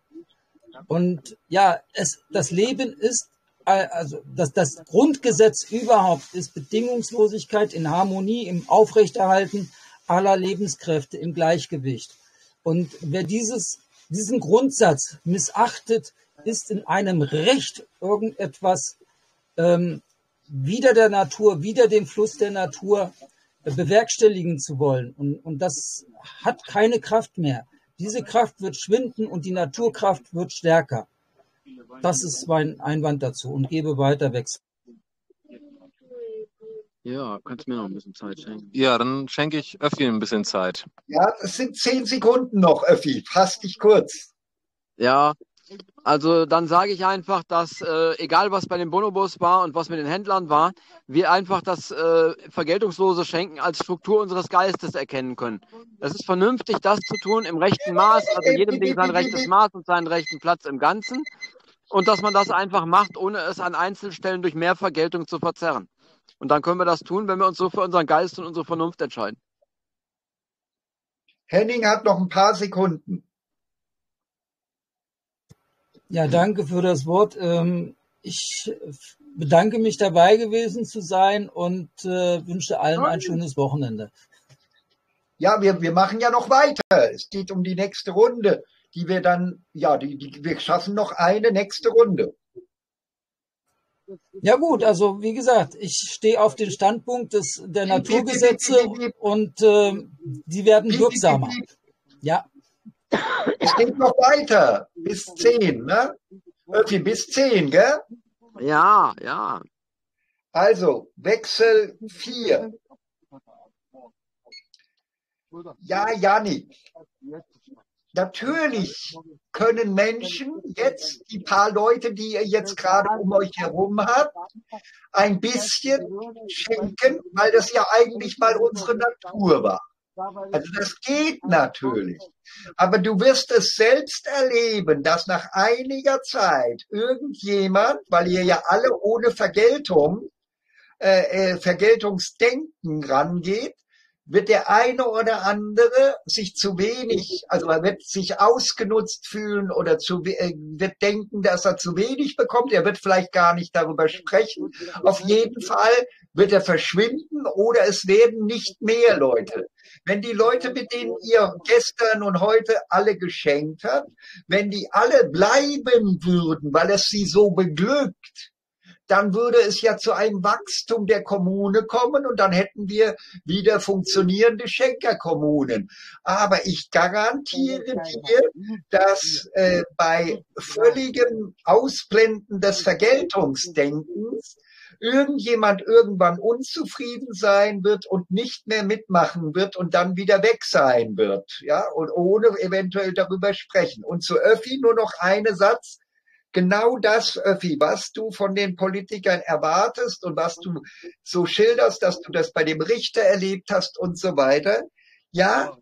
Und ja, es, das Leben ist, also das, das Grundgesetz überhaupt ist Bedingungslosigkeit in Harmonie, im Aufrechterhalten aller Lebenskräfte, im Gleichgewicht. Und wer dieses diesen Grundsatz missachtet, ist in einem Recht irgendetwas ähm, wider der Natur, wider den Fluss der Natur äh, bewerkstelligen zu wollen. Und, und das hat keine Kraft mehr. Diese Kraft wird schwinden und die Naturkraft wird stärker. Das ist mein Einwand dazu und gebe weiter Wechsel. Ja, kannst du mir noch ein bisschen Zeit schenken? Ja, dann schenke ich Öffi ein bisschen Zeit. Ja, es sind zehn Sekunden noch, Öffi. Fass dich kurz. Ja, also dann sage ich einfach, dass äh, egal was bei den Bonobos war und was mit den Händlern war, wir einfach das äh, vergeltungslose Schenken als Struktur unseres Geistes erkennen können. Es ist vernünftig, das zu tun im rechten Maß, also jedem Ding sein rechtes Maß und seinen rechten Platz im Ganzen. Und dass man das einfach macht, ohne es an Einzelstellen durch mehr Vergeltung zu verzerren. Und dann können wir das tun, wenn wir uns so für unseren Geist und unsere Vernunft entscheiden. Henning hat noch ein paar Sekunden. Ja, danke für das Wort. Ich bedanke mich, dabei gewesen zu sein und wünsche allen ein schönes Wochenende. ja, wir, wir machen ja noch weiter. Es geht um die nächste Runde, die wir dann, ja, die, die, wir schaffen noch eine nächste Runde. Ja gut, also wie gesagt, ich stehe auf den Standpunkt des, der Naturgesetze und äh, die werden wirksamer. Ja. Es geht noch weiter, bis zehn, ne? Öffi, bis zehn, gell? Ja, ja. Also, Wechsel vier. Ja, Jannik. Natürlich können Menschen jetzt, die paar Leute, die ihr jetzt gerade um euch herum habt, ein bisschen schenken, weil das ja eigentlich mal unsere Natur war. Also das geht natürlich. Aber du wirst es selbst erleben, dass nach einiger Zeit irgendjemand, weil ihr ja alle ohne Vergeltung, äh, Vergeltungsdenken rangeht, wird der eine oder andere sich zu wenig, also er wird sich ausgenutzt fühlen oder zu, wird denken, dass er zu wenig bekommt. Er wird vielleicht gar nicht darüber sprechen. Auf jeden Fall wird er verschwinden oder es werden nicht mehr Leute. Wenn die Leute, mit denen ihr gestern und heute alle geschenkt habt, wenn die alle bleiben würden, weil es sie so beglückt, dann würde es ja zu einem Wachstum der Kommune kommen und dann hätten wir wieder funktionierende Schenkerkommunen. Aber ich garantiere dir, dass äh, bei völligem Ausblenden des Vergeltungsdenkens irgendjemand irgendwann unzufrieden sein wird und nicht mehr mitmachen wird und dann wieder weg sein wird, ja, und ohne eventuell darüber sprechen. Und zu Öffi nur noch einen Satz. Genau das, Öffi, was du von den Politikern erwartest und was du so schilderst, dass du das bei dem Richter erlebt hast und so weiter. Ja,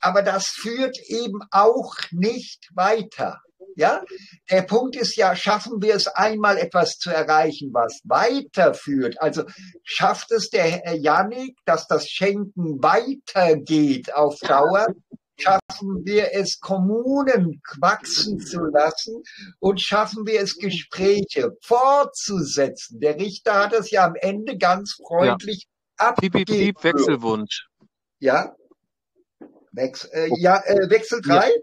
aber das führt eben auch nicht weiter. Ja, der Punkt ist ja, schaffen wir es einmal etwas zu erreichen, was weiterführt. Also schafft es der Herr Jannik, dass das Schenken weitergeht auf Dauer? Schaffen wir es, Kommunen wachsen zu lassen und schaffen wir es, Gespräche fortzusetzen? Der Richter hat es ja am Ende ganz freundlich ja. abgegeben. Piep, piep, piep, Wechselwunsch. Ja, Wechsel, äh, ja äh, Wechsel drei? Ja.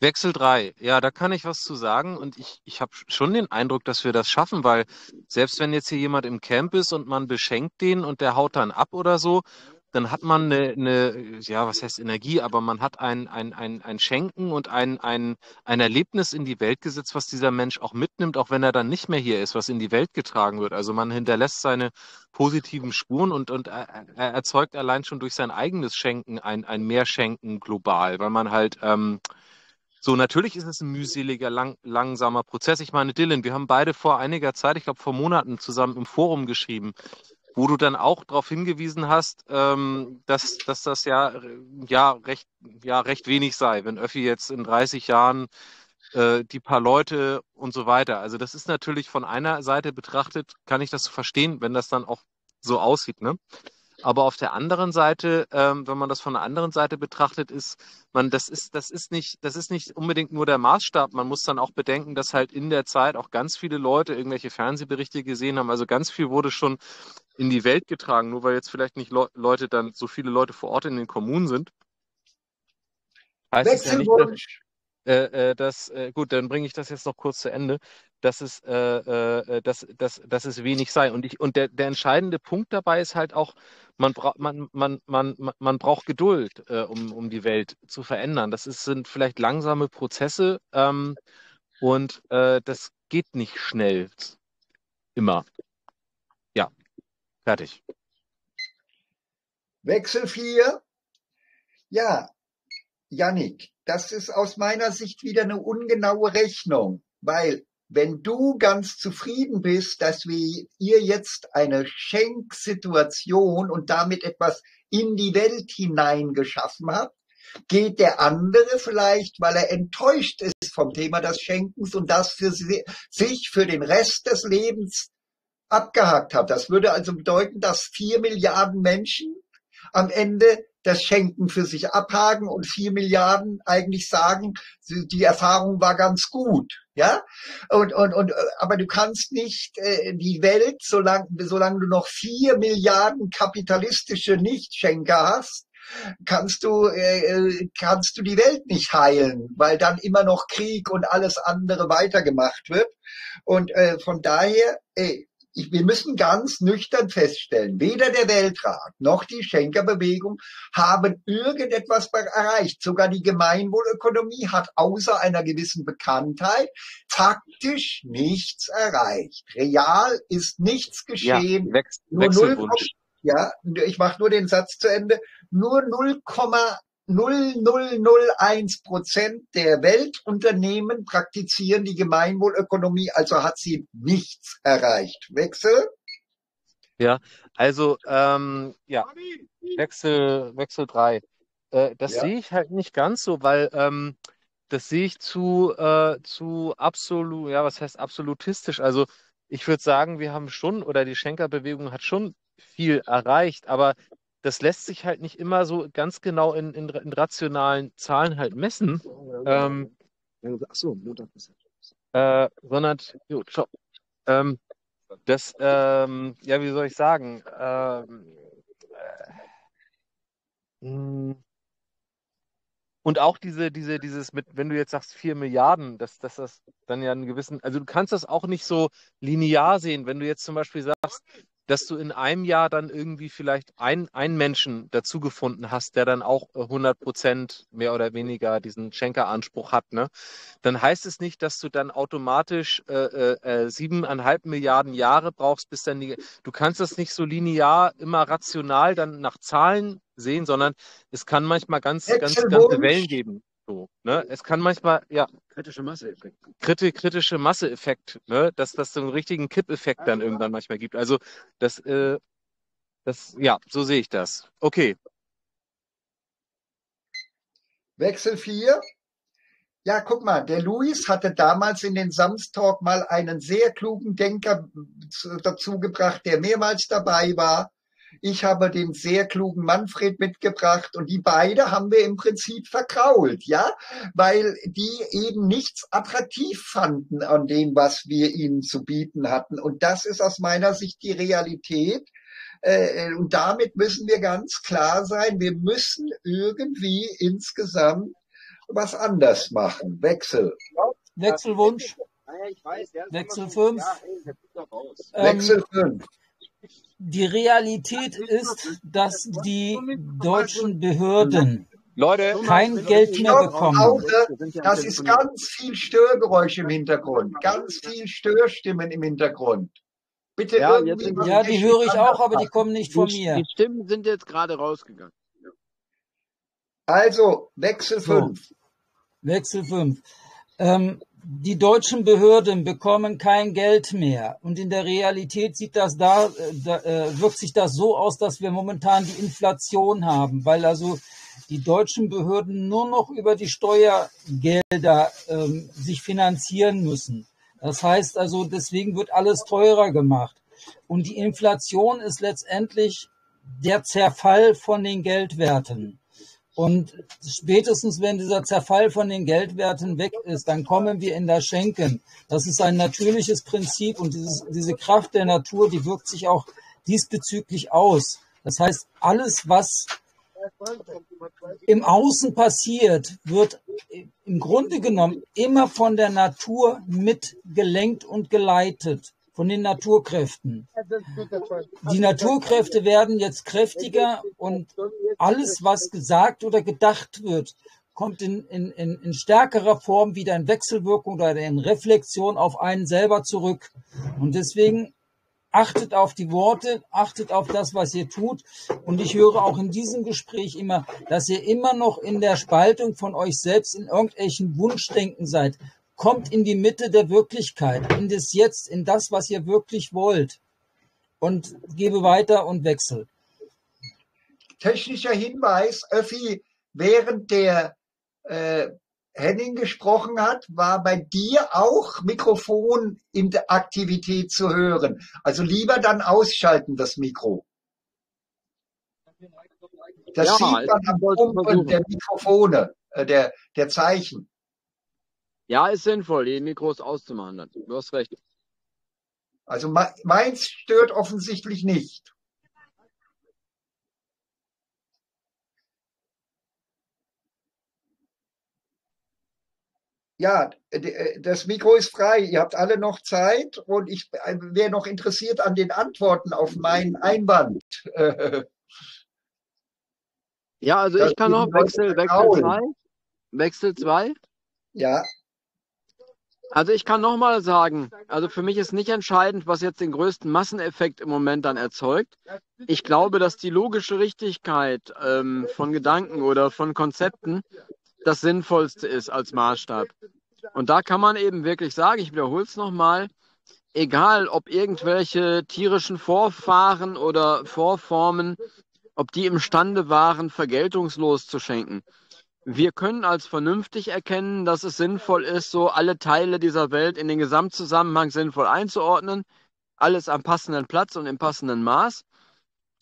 Wechsel drei, ja, da kann ich was zu sagen und ich, ich habe schon den Eindruck, dass wir das schaffen, weil selbst wenn jetzt hier jemand im Camp ist und man beschenkt den und der haut dann ab oder so, dann hat man eine, eine, ja, was heißt Energie, aber man hat ein, ein, ein, ein Schenken und ein, ein, ein Erlebnis in die Welt gesetzt, was dieser Mensch auch mitnimmt, auch wenn er dann nicht mehr hier ist, was in die Welt getragen wird. Also man hinterlässt seine positiven Spuren und, und er, er erzeugt allein schon durch sein eigenes Schenken ein, ein Mehrschenken global, weil man halt... Ähm, So, natürlich ist es ein mühseliger, lang, langsamer Prozess. Ich meine, Dylan, wir haben beide vor einiger Zeit, ich glaube vor Monaten zusammen im Forum geschrieben, wo du dann auch darauf hingewiesen hast, ähm, dass, dass das ja, ja, recht, ja recht wenig sei, wenn Öffi jetzt in dreißig Jahren äh, die paar Leute und so weiter. Also das ist natürlich von einer Seite betrachtet, kann ich das verstehen, wenn das dann auch so aussieht, ne? Aber auf der anderen Seite, ähm, wenn man das von der anderen Seite betrachtet, ist man, das ist, das ist nicht, das ist nicht unbedingt nur der Maßstab. Man muss dann auch bedenken, dass halt in der Zeit auch ganz viele Leute irgendwelche Fernsehberichte gesehen haben. Also ganz viel wurde schon in die Welt getragen, nur weil jetzt vielleicht nicht Le- Leute dann so viele Leute vor Ort in den Kommunen sind. Heißt Wechselwunsch. Äh, äh, das, äh, gut, dann bringe ich das jetzt noch kurz zu Ende, dass es, äh, äh, dass, dass, dass es wenig sei. Und, ich, und der, der entscheidende Punkt dabei ist halt auch, man, bra- man, man, man, man braucht Geduld, äh, um, um die Welt zu verändern. Das ist, sind vielleicht langsame Prozesse ähm, und äh, das geht nicht schnell. Immer. Ja, fertig. Wechsel vier. Ja, Jannik. Das ist aus meiner Sicht wieder eine ungenaue Rechnung, weil wenn du ganz zufrieden bist, dass wir ihr jetzt eine Schenksituation und damit etwas in die Welt hinein geschaffen habt, geht der andere vielleicht, weil er enttäuscht ist vom Thema des Schenkens und das für sie, sich für den Rest des Lebens abgehakt hat. Das würde also bedeuten, dass vier Milliarden Menschen am Ende das Schenken für sich abhaken und vier Milliarden eigentlich sagen, die Erfahrung war ganz gut, ja. Und und und aber du kannst nicht äh, die Welt, solange solange du noch vier Milliarden kapitalistische Nichtschenker hast, kannst du, äh, kannst du die Welt nicht heilen, weil dann immer noch Krieg und alles andere weitergemacht wird. Und äh, von daher, ey, ich, wir müssen ganz nüchtern feststellen, weder der Weltrat noch die Schenkerbewegung haben irgendetwas erreicht. Sogar die Gemeinwohlökonomie hat außer einer gewissen Bekanntheit taktisch nichts erreicht. Real ist nichts geschehen. Ja, Wechsel, nur Wechselwunsch. Ja, ich mache nur den Satz zu Ende. Nur null Komma null null null eins Prozent der Weltunternehmen praktizieren die Gemeinwohlökonomie, also hat sie nichts erreicht. Wechsel? Ja, also ähm, ja, Wechsel, Wechsel drei. Äh, das ja. sehe ich halt nicht ganz so, weil ähm, das sehe ich zu, äh, zu absolut, ja, was heißt absolutistisch? Also ich würde sagen, wir haben schon, oder die Schenker-Bewegung hat schon viel erreicht, aber das lässt sich halt nicht immer so ganz genau in, in, in rationalen Zahlen halt messen. Ähm, Achso, Montag ist ja. Äh, sondern, jo, ciao. Ähm, das, ähm, ja, wie soll ich sagen? Ähm, äh, und auch diese, diese, dieses mit, wenn du jetzt sagst vier Milliarden, dass das, das dann ja einen gewissen, also du kannst das auch nicht so linear sehen, wenn du jetzt zum Beispiel sagst, dass du in einem Jahr dann irgendwie vielleicht ein, einen Menschen dazu gefunden hast, der dann auch hundert Prozent mehr oder weniger diesen Schenker-Anspruch hat, ne? Dann heißt es nicht, dass du dann automatisch siebeneinhalb äh, äh, Milliarden Jahre brauchst, bis dann die, du kannst das nicht so linear immer rational dann nach Zahlen sehen, sondern es kann manchmal ganz, ganz, ganze Wellen geben. So, ne? Es kann manchmal, ja, kritische Masseeffekt, kriti kritische Masseeffekt, ne? Dass das so einen richtigen Kippeffekt dann also, irgendwann manchmal gibt. Also das, äh, das, ja, so sehe ich das. Okay. Wechsel vier. Ja, guck mal, der Luis hatte damals in den Samstalk mal einen sehr klugen Denker dazu gebracht, der mehrmals dabei war. Ich habe den sehr klugen Manfred mitgebracht und die beide haben wir im Prinzip verkrault, ja, weil die eben nichts attraktiv fanden an dem, was wir ihnen zu bieten hatten. Und das ist aus meiner Sicht die Realität. Und damit müssen wir ganz klar sein, wir müssen irgendwie insgesamt was anders machen. Wechsel. Wechselwunsch. Wechsel fünf. Wechsel fünf. Die Realität ist, dass die deutschen Behörden Leute, kein Geld mehr bekommen. Das ist ganz viel Störgeräusch im Hintergrund, ganz viel Störstimmen im Hintergrund. Bitte ja, irgendwie ja die höre ich auch, aber die kommen nicht von mir. Die Stimmen sind jetzt gerade rausgegangen. Also, Wechsel fünf. So. Wechsel fünf. Ähm, Die deutschen Behörden bekommen kein Geld mehr. Und in der Realität sieht das da, da äh, wirkt sich das so aus, dass wir momentan die Inflation haben, weil also die deutschen Behörden nur noch über die Steuergelder ähm, sich finanzieren müssen. Das heißt also, deswegen wird alles teurer gemacht. Und die Inflation ist letztendlich der Zerfall von den Geldwerten. Und spätestens, wenn dieser Zerfall von den Geldwerten weg ist, dann kommen wir in das Schenken. Das ist ein natürliches Prinzip und dieses, diese Kraft der Natur, die wirkt sich auch diesbezüglich aus. Das heißt, alles, was im Außen passiert, wird im Grunde genommen immer von der Natur mitgelenkt und geleitet. Von den Naturkräften. Die Naturkräfte werden jetzt kräftiger und alles, was gesagt oder gedacht wird, kommt in, in, in stärkerer Form wieder in Wechselwirkung oder in Reflexion auf einen selber zurück. Und deswegen achtet auf die Worte, achtet auf das, was ihr tut. Und ich höre auch in diesem Gespräch immer, dass ihr immer noch in der Spaltung von euch selbst in irgendwelchen Wunschdenken seid. Kommt in die Mitte der Wirklichkeit, in das Jetzt, in das, was ihr wirklich wollt. Und gebe weiter und wechsel. Technischer Hinweis, Öffi, während der äh, Henning gesprochen hat, war bei dir auch Mikrofoninaktivität zu hören. Also lieber dann ausschalten, das Mikro. Das ja, sieht man am Pumpen der Mikrofone, äh, der, der Zeichen. Ja, ist sinnvoll, die Mikros auszumachen. Dann. Du hast recht. Also meins stört offensichtlich nicht. Ja, das Mikro ist frei. Ihr habt alle noch Zeit und ich wäre noch interessiert an den Antworten auf meinen Einwand. Ja, also das ich kann noch Wechsel zwei. Wechsel zwei. Ja. Also ich kann nochmal sagen, also für mich ist nicht entscheidend, was jetzt den größten Masseneffekt im Moment dann erzeugt. Ich glaube, dass die logische Richtigkeit ähm, von Gedanken oder von Konzepten das Sinnvollste ist als Maßstab. Und da kann man eben wirklich sagen, ich wiederhole es nochmal, egal ob irgendwelche tierischen Vorfahren oder Vorformen, ob die imstande waren, vergeltungslos zu schenken. Wir können als vernünftig erkennen, dass es sinnvoll ist, so alle Teile dieser Welt in den Gesamtzusammenhang sinnvoll einzuordnen, alles am passenden Platz und im passenden Maß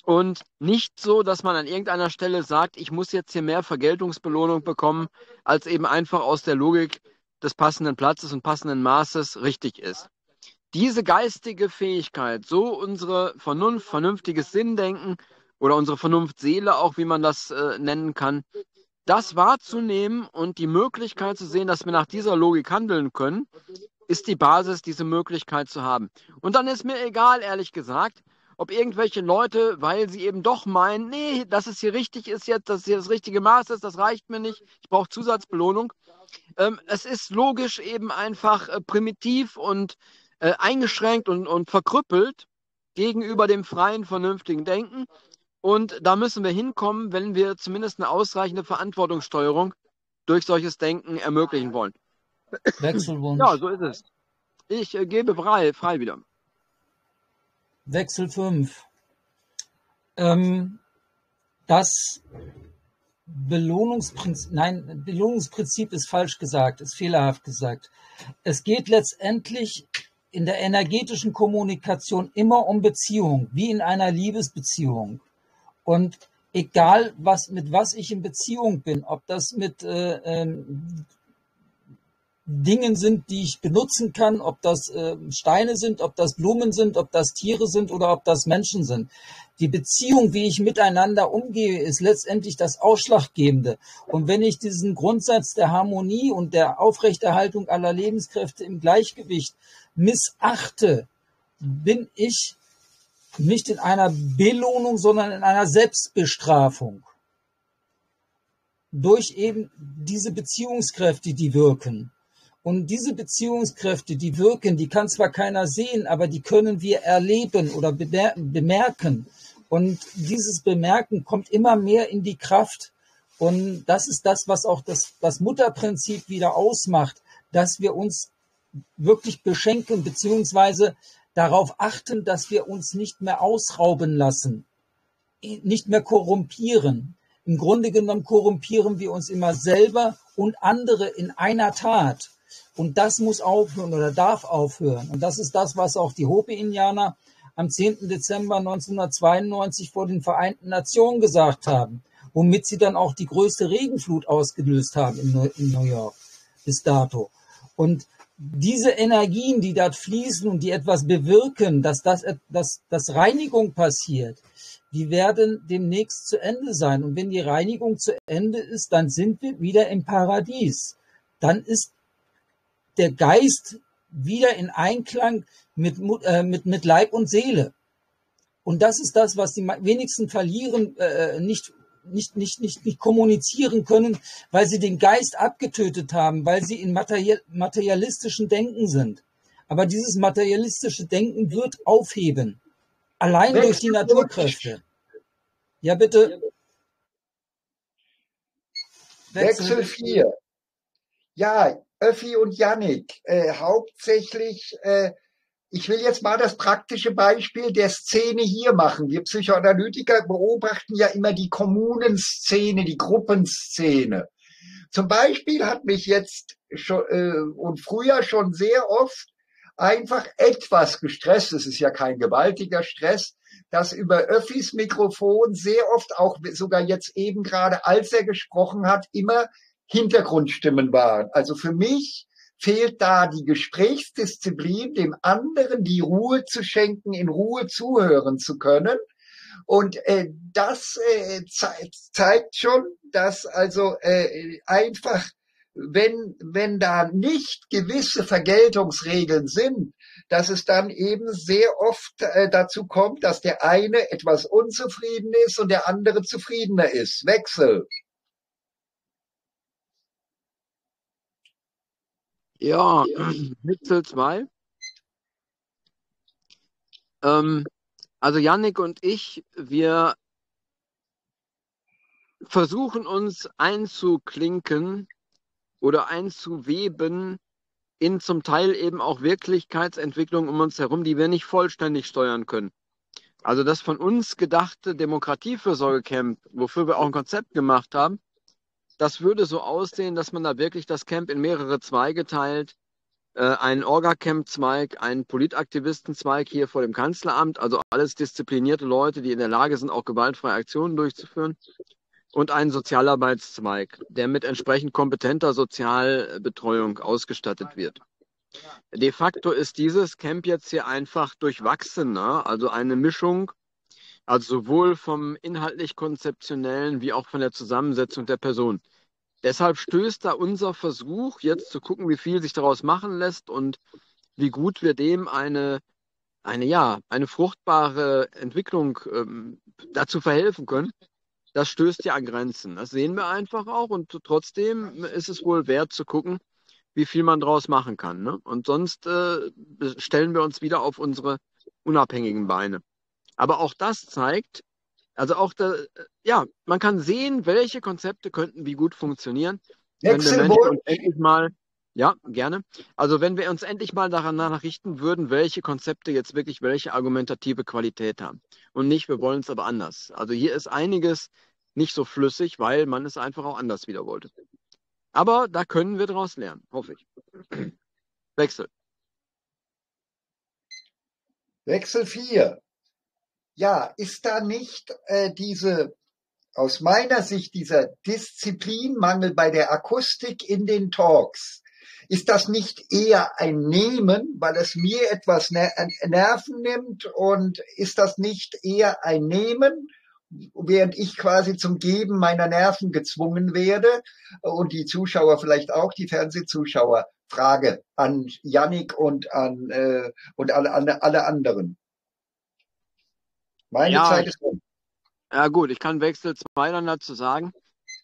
und nicht so, dass man an irgendeiner Stelle sagt, ich muss jetzt hier mehr Vergeltungsbelohnung bekommen, als eben einfach aus der Logik des passenden Platzes und passenden Maßes richtig ist. Diese geistige Fähigkeit, so unsere Vernunft, vernünftiges Sinndenken oder unsere Vernunftseele auch, wie man das äh, nennen kann, das wahrzunehmen und die Möglichkeit zu sehen, dass wir nach dieser Logik handeln können, ist die Basis, diese Möglichkeit zu haben. Und dann ist mir egal, ehrlich gesagt, ob irgendwelche Leute, weil sie eben doch meinen, nee, dass es hier richtig ist jetzt, dass es hier das richtige Maß ist, das reicht mir nicht, ich brauche Zusatzbelohnung. Ähm, es ist logisch eben einfach äh, primitiv und äh, eingeschränkt und, und verkrüppelt gegenüber dem freien, vernünftigen Denken. Und da müssen wir hinkommen, wenn wir zumindest eine ausreichende Verantwortungssteuerung durch solches Denken ermöglichen wollen. Wechselwunsch. Ja, so ist es. Ich äh, gebe frei, frei wieder. Wechsel fünf. Ähm, das Belohnungsprinzip, nein, Belohnungsprinzip ist falsch gesagt, ist fehlerhaft gesagt. Es geht letztendlich in der energetischen Kommunikation immer um Beziehung, wie in einer Liebesbeziehung. Und egal, was, mit was ich in Beziehung bin, ob das mit äh, ähm, Dingen sind, die ich benutzen kann, ob das äh, Steine sind, ob das Blumen sind, ob das Tiere sind oder ob das Menschen sind. Die Beziehung, wie ich miteinander umgehe, ist letztendlich das Ausschlaggebende. Und wenn ich diesen Grundsatz der Harmonie und der Aufrechterhaltung aller Lebenskräfte im Gleichgewicht missachte, bin ich nicht in einer Belohnung, sondern in einer Selbstbestrafung. Durch eben diese Beziehungskräfte, die wirken. Und diese Beziehungskräfte, die wirken, die kann zwar keiner sehen, aber die können wir erleben oder bemerken. Und dieses Bemerken kommt immer mehr in die Kraft. Und das ist das, was auch das, das Mutterprinzip wieder ausmacht, dass wir uns wirklich beschenken, beziehungsweise darauf achten, dass wir uns nicht mehr ausrauben lassen, nicht mehr korrumpieren. Im Grunde genommen korrumpieren wir uns immer selber und andere in einer Tat. Und das muss aufhören oder darf aufhören. Und das ist das, was auch die Hopi-Indianer am zehnten Dezember neunzehnhundertzweiundneunzig vor den Vereinten Nationen gesagt haben, womit sie dann auch die größte Regenflut ausgelöst haben in, in New York bis dato. Und diese Energien, die dort fließen und die etwas bewirken, dass das, dass, dass Reinigung passiert, die werden demnächst zu Ende sein. Und wenn die Reinigung zu Ende ist, dann sind wir wieder im Paradies. Dann ist der Geist wieder in Einklang mit, äh, mit, mit Leib und Seele. Und das ist das, was die wenigsten verlieren, äh, nicht Nicht, nicht, nicht, nicht kommunizieren können, weil sie den Geist abgetötet haben, weil sie in materialistischen Denken sind. Aber dieses materialistische Denken wird aufheben. Allein durch die Naturkräfte. Ja, bitte. Wechsel vier. Ja, Öffi und Jannik. Äh, hauptsächlich... Äh, Ich will jetzt mal das praktische Beispiel der Szene hier machen. Wir Psychoanalytiker beobachten ja immer die Kommunenszene, die Gruppenszene. Zum Beispiel hat mich jetzt schon, äh, und früher schon sehr oft einfach etwas gestresst, es ist ja kein gewaltiger Stress, dass über Öffis Mikrofon sehr oft, auch sogar jetzt eben gerade, als er gesprochen hat, immer Hintergrundstimmen waren. Also für mich fehlt da die Gesprächsdisziplin, dem anderen die Ruhe zu schenken, in Ruhe zuhören zu können. Und äh, das äh, ze zeigt schon, dass also äh, einfach wenn, wenn da nicht gewisse Vergeltungsregeln sind, dass es dann eben sehr oft äh, dazu kommt, dass der eine etwas unzufrieden ist und der andere zufriedener ist. Wechsel. Ja, Wechsel zwei. Ähm, also Jannik und ich, wir versuchen uns einzuklinken oder einzuweben in zum Teil eben auch Wirklichkeitsentwicklungen um uns herum, die wir nicht vollständig steuern können. Also das von uns gedachte Demokratiefürsorgecamp, wofür wir auch ein Konzept gemacht haben, das würde so aussehen, dass man da wirklich das Camp in mehrere Zweige teilt, äh, einen Orga-Camp-Zweig, einen Politaktivisten-Zweig hier vor dem Kanzleramt, also alles disziplinierte Leute, die in der Lage sind, auch gewaltfreie Aktionen durchzuführen, und einen Sozialarbeitszweig, der mit entsprechend kompetenter Sozialbetreuung ausgestattet wird. De facto ist dieses Camp jetzt hier einfach durchwachsener, also eine Mischung, also sowohl vom inhaltlich-konzeptionellen wie auch von der Zusammensetzung der Person. Deshalb stößt da unser Versuch, jetzt zu gucken, wie viel sich daraus machen lässt und wie gut wir dem eine, eine, ja, eine fruchtbare Entwicklung ähm, dazu verhelfen können. Das stößt ja an Grenzen. Das sehen wir einfach auch. Und trotzdem ist es wohl wert zu gucken, wie viel man draus machen kann. Ne? Und sonst äh, stellen wir uns wieder auf unsere unabhängigen Beine. Aber auch das zeigt, also auch, da, ja, man kann sehen, welche Konzepte könnten wie gut funktionieren. Wenn wir Menschen uns endlich mal, ja, gerne. Also wenn wir uns endlich mal danach richten würden, welche Konzepte jetzt wirklich welche argumentative Qualität haben. Und nicht, wir wollen es aber anders. Also hier ist einiges nicht so flüssig, weil man es einfach auch anders wieder wollte. Aber da können wir daraus lernen, hoffe ich. Wechsel. Wechsel vier. Ja, ist da nicht äh, diese, aus meiner Sicht, dieser Disziplinmangel bei der Akustik in den Talks? Ist das nicht eher ein Nehmen, weil es mir etwas Nerven nimmt, und ist das nicht eher ein Nehmen, während ich quasi zum Geben meiner Nerven gezwungen werde und die Zuschauer vielleicht auch, die Fernsehzuschauer? Frage an Jannik und an äh, und alle, an alle anderen. Meine ja, Zeit ist um. Ja gut, ich kann Wechsel zwei dann dazu sagen.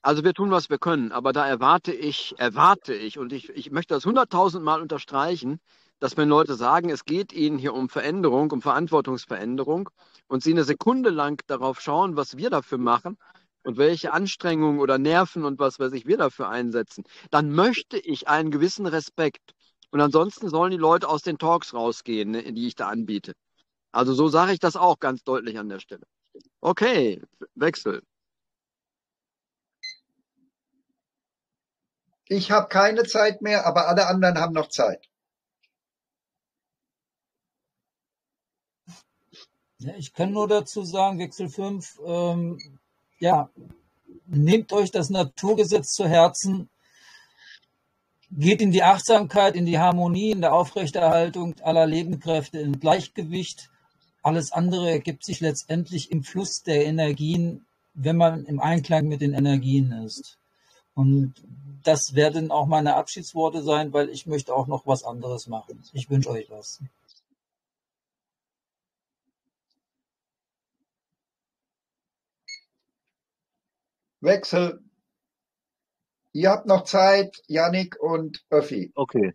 Also wir tun, was wir können, aber da erwarte ich, erwarte ich, und ich, ich möchte das hunderttausendmal unterstreichen, dass wenn Leute sagen, es geht ihnen hier um Veränderung, um Verantwortungsveränderung, und sie eine Sekunde lang darauf schauen, was wir dafür machen und welche Anstrengungen oder Nerven und was weiß ich wir dafür einsetzen, dann möchte ich einen gewissen Respekt. Und ansonsten sollen die Leute aus den Talks rausgehen, ne, die ich da anbiete. Also so sage ich das auch ganz deutlich an der Stelle. Okay, Wechsel. Ich habe keine Zeit mehr, aber alle anderen haben noch Zeit. Ja, ich kann nur dazu sagen, Wechsel fünf, ähm, ja, nehmt euch das Naturgesetz zu Herzen, geht in die Achtsamkeit, in die Harmonie, in der Aufrechterhaltung aller Lebenskräfte, im Gleichgewicht. Alles andere ergibt sich letztendlich im Fluss der Energien, wenn man im Einklang mit den Energien ist. Und das werden auch meine Abschiedsworte sein, weil ich möchte auch noch was anderes machen. Ich wünsche euch was. Wechsel. Ihr habt noch Zeit, Jannik und Öffi. Okay.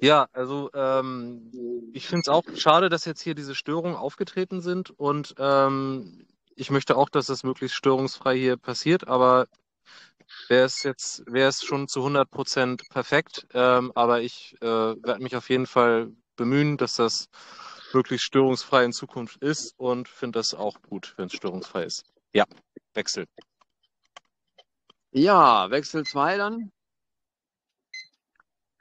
Ja, also ähm, ich finde es auch schade, dass jetzt hier diese Störungen aufgetreten sind. Und ähm, ich möchte auch, dass das möglichst störungsfrei hier passiert, aber Wäre es jetzt, wäre es schon zu hundert Prozent perfekt, ähm, aber ich äh, werde mich auf jeden Fall bemühen, dass das möglichst störungsfrei in Zukunft ist, und finde das auch gut, wenn es störungsfrei ist. Ja, Wechsel. Ja, Wechsel zwei dann.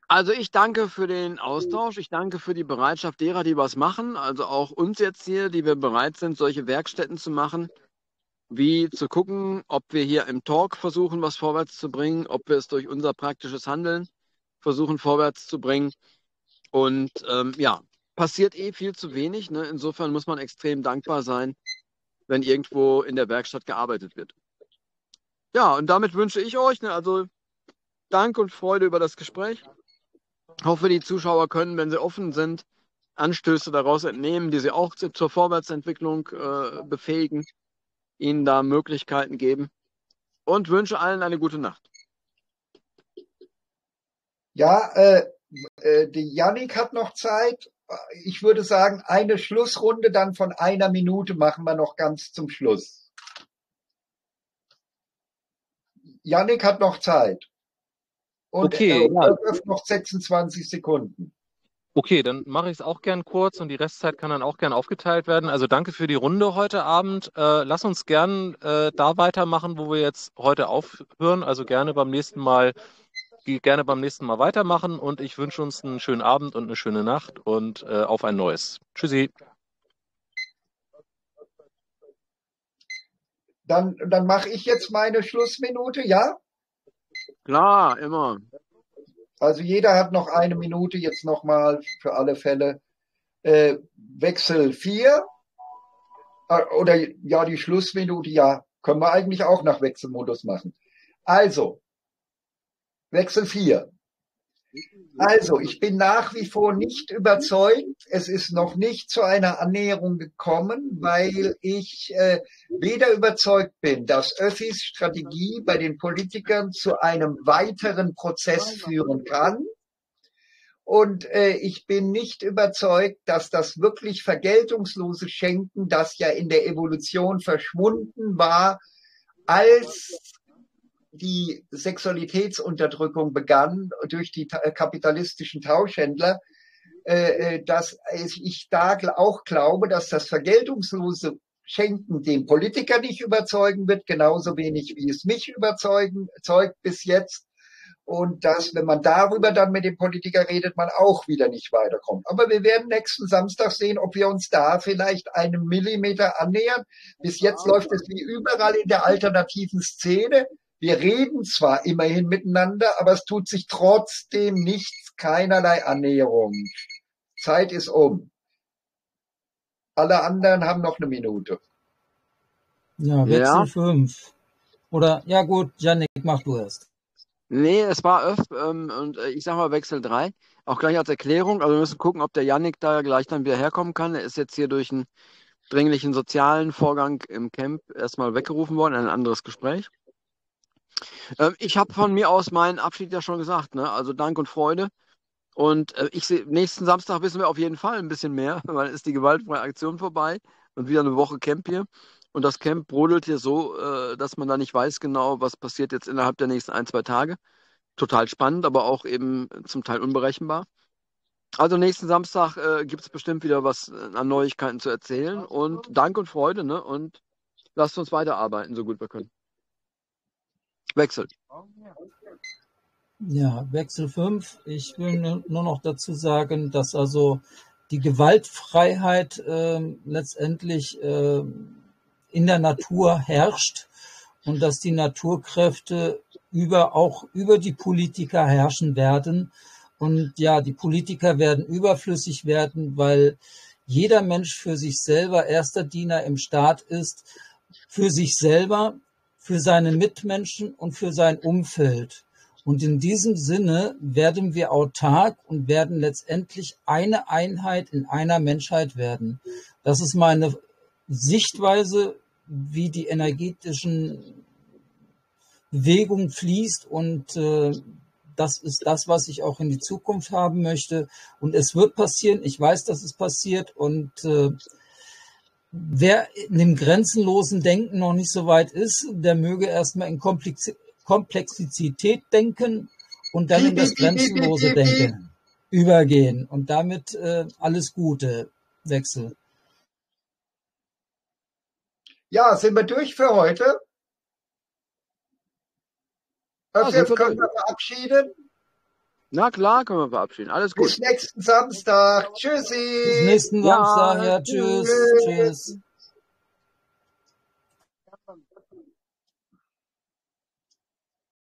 Also ich danke für den Austausch, ich danke für die Bereitschaft derer, die was machen, also auch uns jetzt hier, die wir bereit sind, solche Werkstätten zu machen, wie zu gucken, ob wir hier im Talk versuchen, was vorwärts zu bringen, ob wir es durch unser praktisches Handeln versuchen, vorwärts zu bringen. Und ähm, ja, passiert eh viel zu wenig. Ne? Insofern muss man extrem dankbar sein, wenn irgendwo in der Werkstatt gearbeitet wird. Ja, und damit wünsche ich euch, ne, also Dank und Freude über das Gespräch. Ich hoffe, die Zuschauer können, wenn sie offen sind, Anstöße daraus entnehmen, die sie auch zur Vorwärtsentwicklung äh, befähigen, ihnen da Möglichkeiten geben, und wünsche allen eine gute Nacht. Ja, äh, äh, die Jannik hat noch Zeit. Ich würde sagen, eine Schlussrunde dann von einer Minute machen wir noch ganz zum Schluss. Jannik hat noch Zeit. Und okay, äh, ja. Noch sechsundzwanzig Sekunden. Okay, dann mache ich es auch gern kurz und die Restzeit kann dann auch gern aufgeteilt werden. Also danke für die Runde heute Abend. Äh, lass uns gern äh, da weitermachen, wo wir jetzt heute aufhören. Also gerne beim nächsten Mal, gerne beim nächsten Mal weitermachen, und ich wünsche uns einen schönen Abend und eine schöne Nacht und äh, auf ein neues. Tschüssi. Dann, dann mache ich jetzt meine Schlussminute, ja? Klar, immer. Also jeder hat noch eine Minute, jetzt nochmal für alle Fälle. Äh, Wechsel vier äh, oder ja, die Schlussminute, ja, können wir eigentlich auch nach Wechselmodus machen. Also, Wechsel vier. Also, ich bin nach wie vor nicht überzeugt. Es ist noch nicht zu einer Annäherung gekommen, weil ich äh, weder überzeugt bin, dass Öffis Strategie bei den Politikern zu einem weiteren Prozess führen kann. Und äh, ich bin nicht überzeugt, dass das wirklich vergeltungslose Schenken, das ja in der Evolution verschwunden war, als die Sexualitätsunterdrückung begann durch die kapitalistischen Tauschhändler, dass ich da auch glaube, dass das vergeltungslose Schenken den Politiker nicht überzeugen wird, genauso wenig wie es mich überzeugen, überzeugt bis jetzt. Und dass, wenn man darüber dann mit dem Politiker redet, man auch wieder nicht weiterkommt. Aber wir werden nächsten Samstag sehen, ob wir uns da vielleicht einem Millimeter annähern. Bis jetzt läuft es wie überall in der alternativen Szene. Wir reden zwar immerhin miteinander, aber es tut sich trotzdem nichts, keinerlei Annäherung. Zeit ist um. Alle anderen haben noch eine Minute. Ja, Wechsel fünf. Oder, ja gut, Jannik, mach du erst. Nee, es war öff, ähm, und äh, ich sag mal Wechsel drei. Auch gleich als Erklärung. Also wir müssen gucken, ob der Jannik da gleich dann wieder herkommen kann. Er ist jetzt hier durch einen dringlichen sozialen Vorgang im Camp erstmal weggerufen worden, ein anderes Gespräch. Ich habe von mir aus meinen Abschied ja schon gesagt, ne? Also Dank und Freude. Und äh, ich seh, nächsten Samstag wissen wir auf jeden Fall ein bisschen mehr, weil dann ist die gewaltfreie Aktion vorbei und wieder eine Woche Camp hier. Und das Camp brodelt hier so, äh, dass man da nicht weiß genau, was passiert jetzt innerhalb der nächsten ein, zwei Tage. Total spannend, aber auch eben zum Teil unberechenbar. Also nächsten Samstag äh, gibt es bestimmt wieder was an Neuigkeiten zu erzählen. Und Dank und Freude, ne? Und lasst uns weiterarbeiten, so gut wir können. Wechsel. Ja, Wechsel fünf. Ich will nur noch dazu sagen, dass also die Gewaltfreiheit äh, letztendlich äh, in der Natur herrscht und dass die Naturkräfte über, auch über die Politiker herrschen werden. Und ja, die Politiker werden überflüssig werden, weil jeder Mensch für sich selber erster Diener im Staat ist, für sich selber, für seine Mitmenschen und für sein Umfeld. Und in diesem Sinne werden wir autark und werden letztendlich eine Einheit in einer Menschheit werden. Das ist meine Sichtweise, wie die energetischen Bewegung fließt, und äh, das ist das, was ich auch in die Zukunft haben möchte. Und es wird passieren, ich weiß, dass es passiert, und äh, wer in dem grenzenlosen Denken noch nicht so weit ist, der möge erstmal in Komplex Komplexität denken und dann in das grenzenlose Denken übergehen. Und damit äh, alles Gute. Wechsel. Ja, sind wir durch für heute? Also ja, jetzt können wir verabschieden. Na klar, können wir verabschieden. Alles gut. Bis nächsten Samstag. Tschüssi. Bis nächsten Samstag. Ja, ja, tschüss. Tschüss. Tschüss.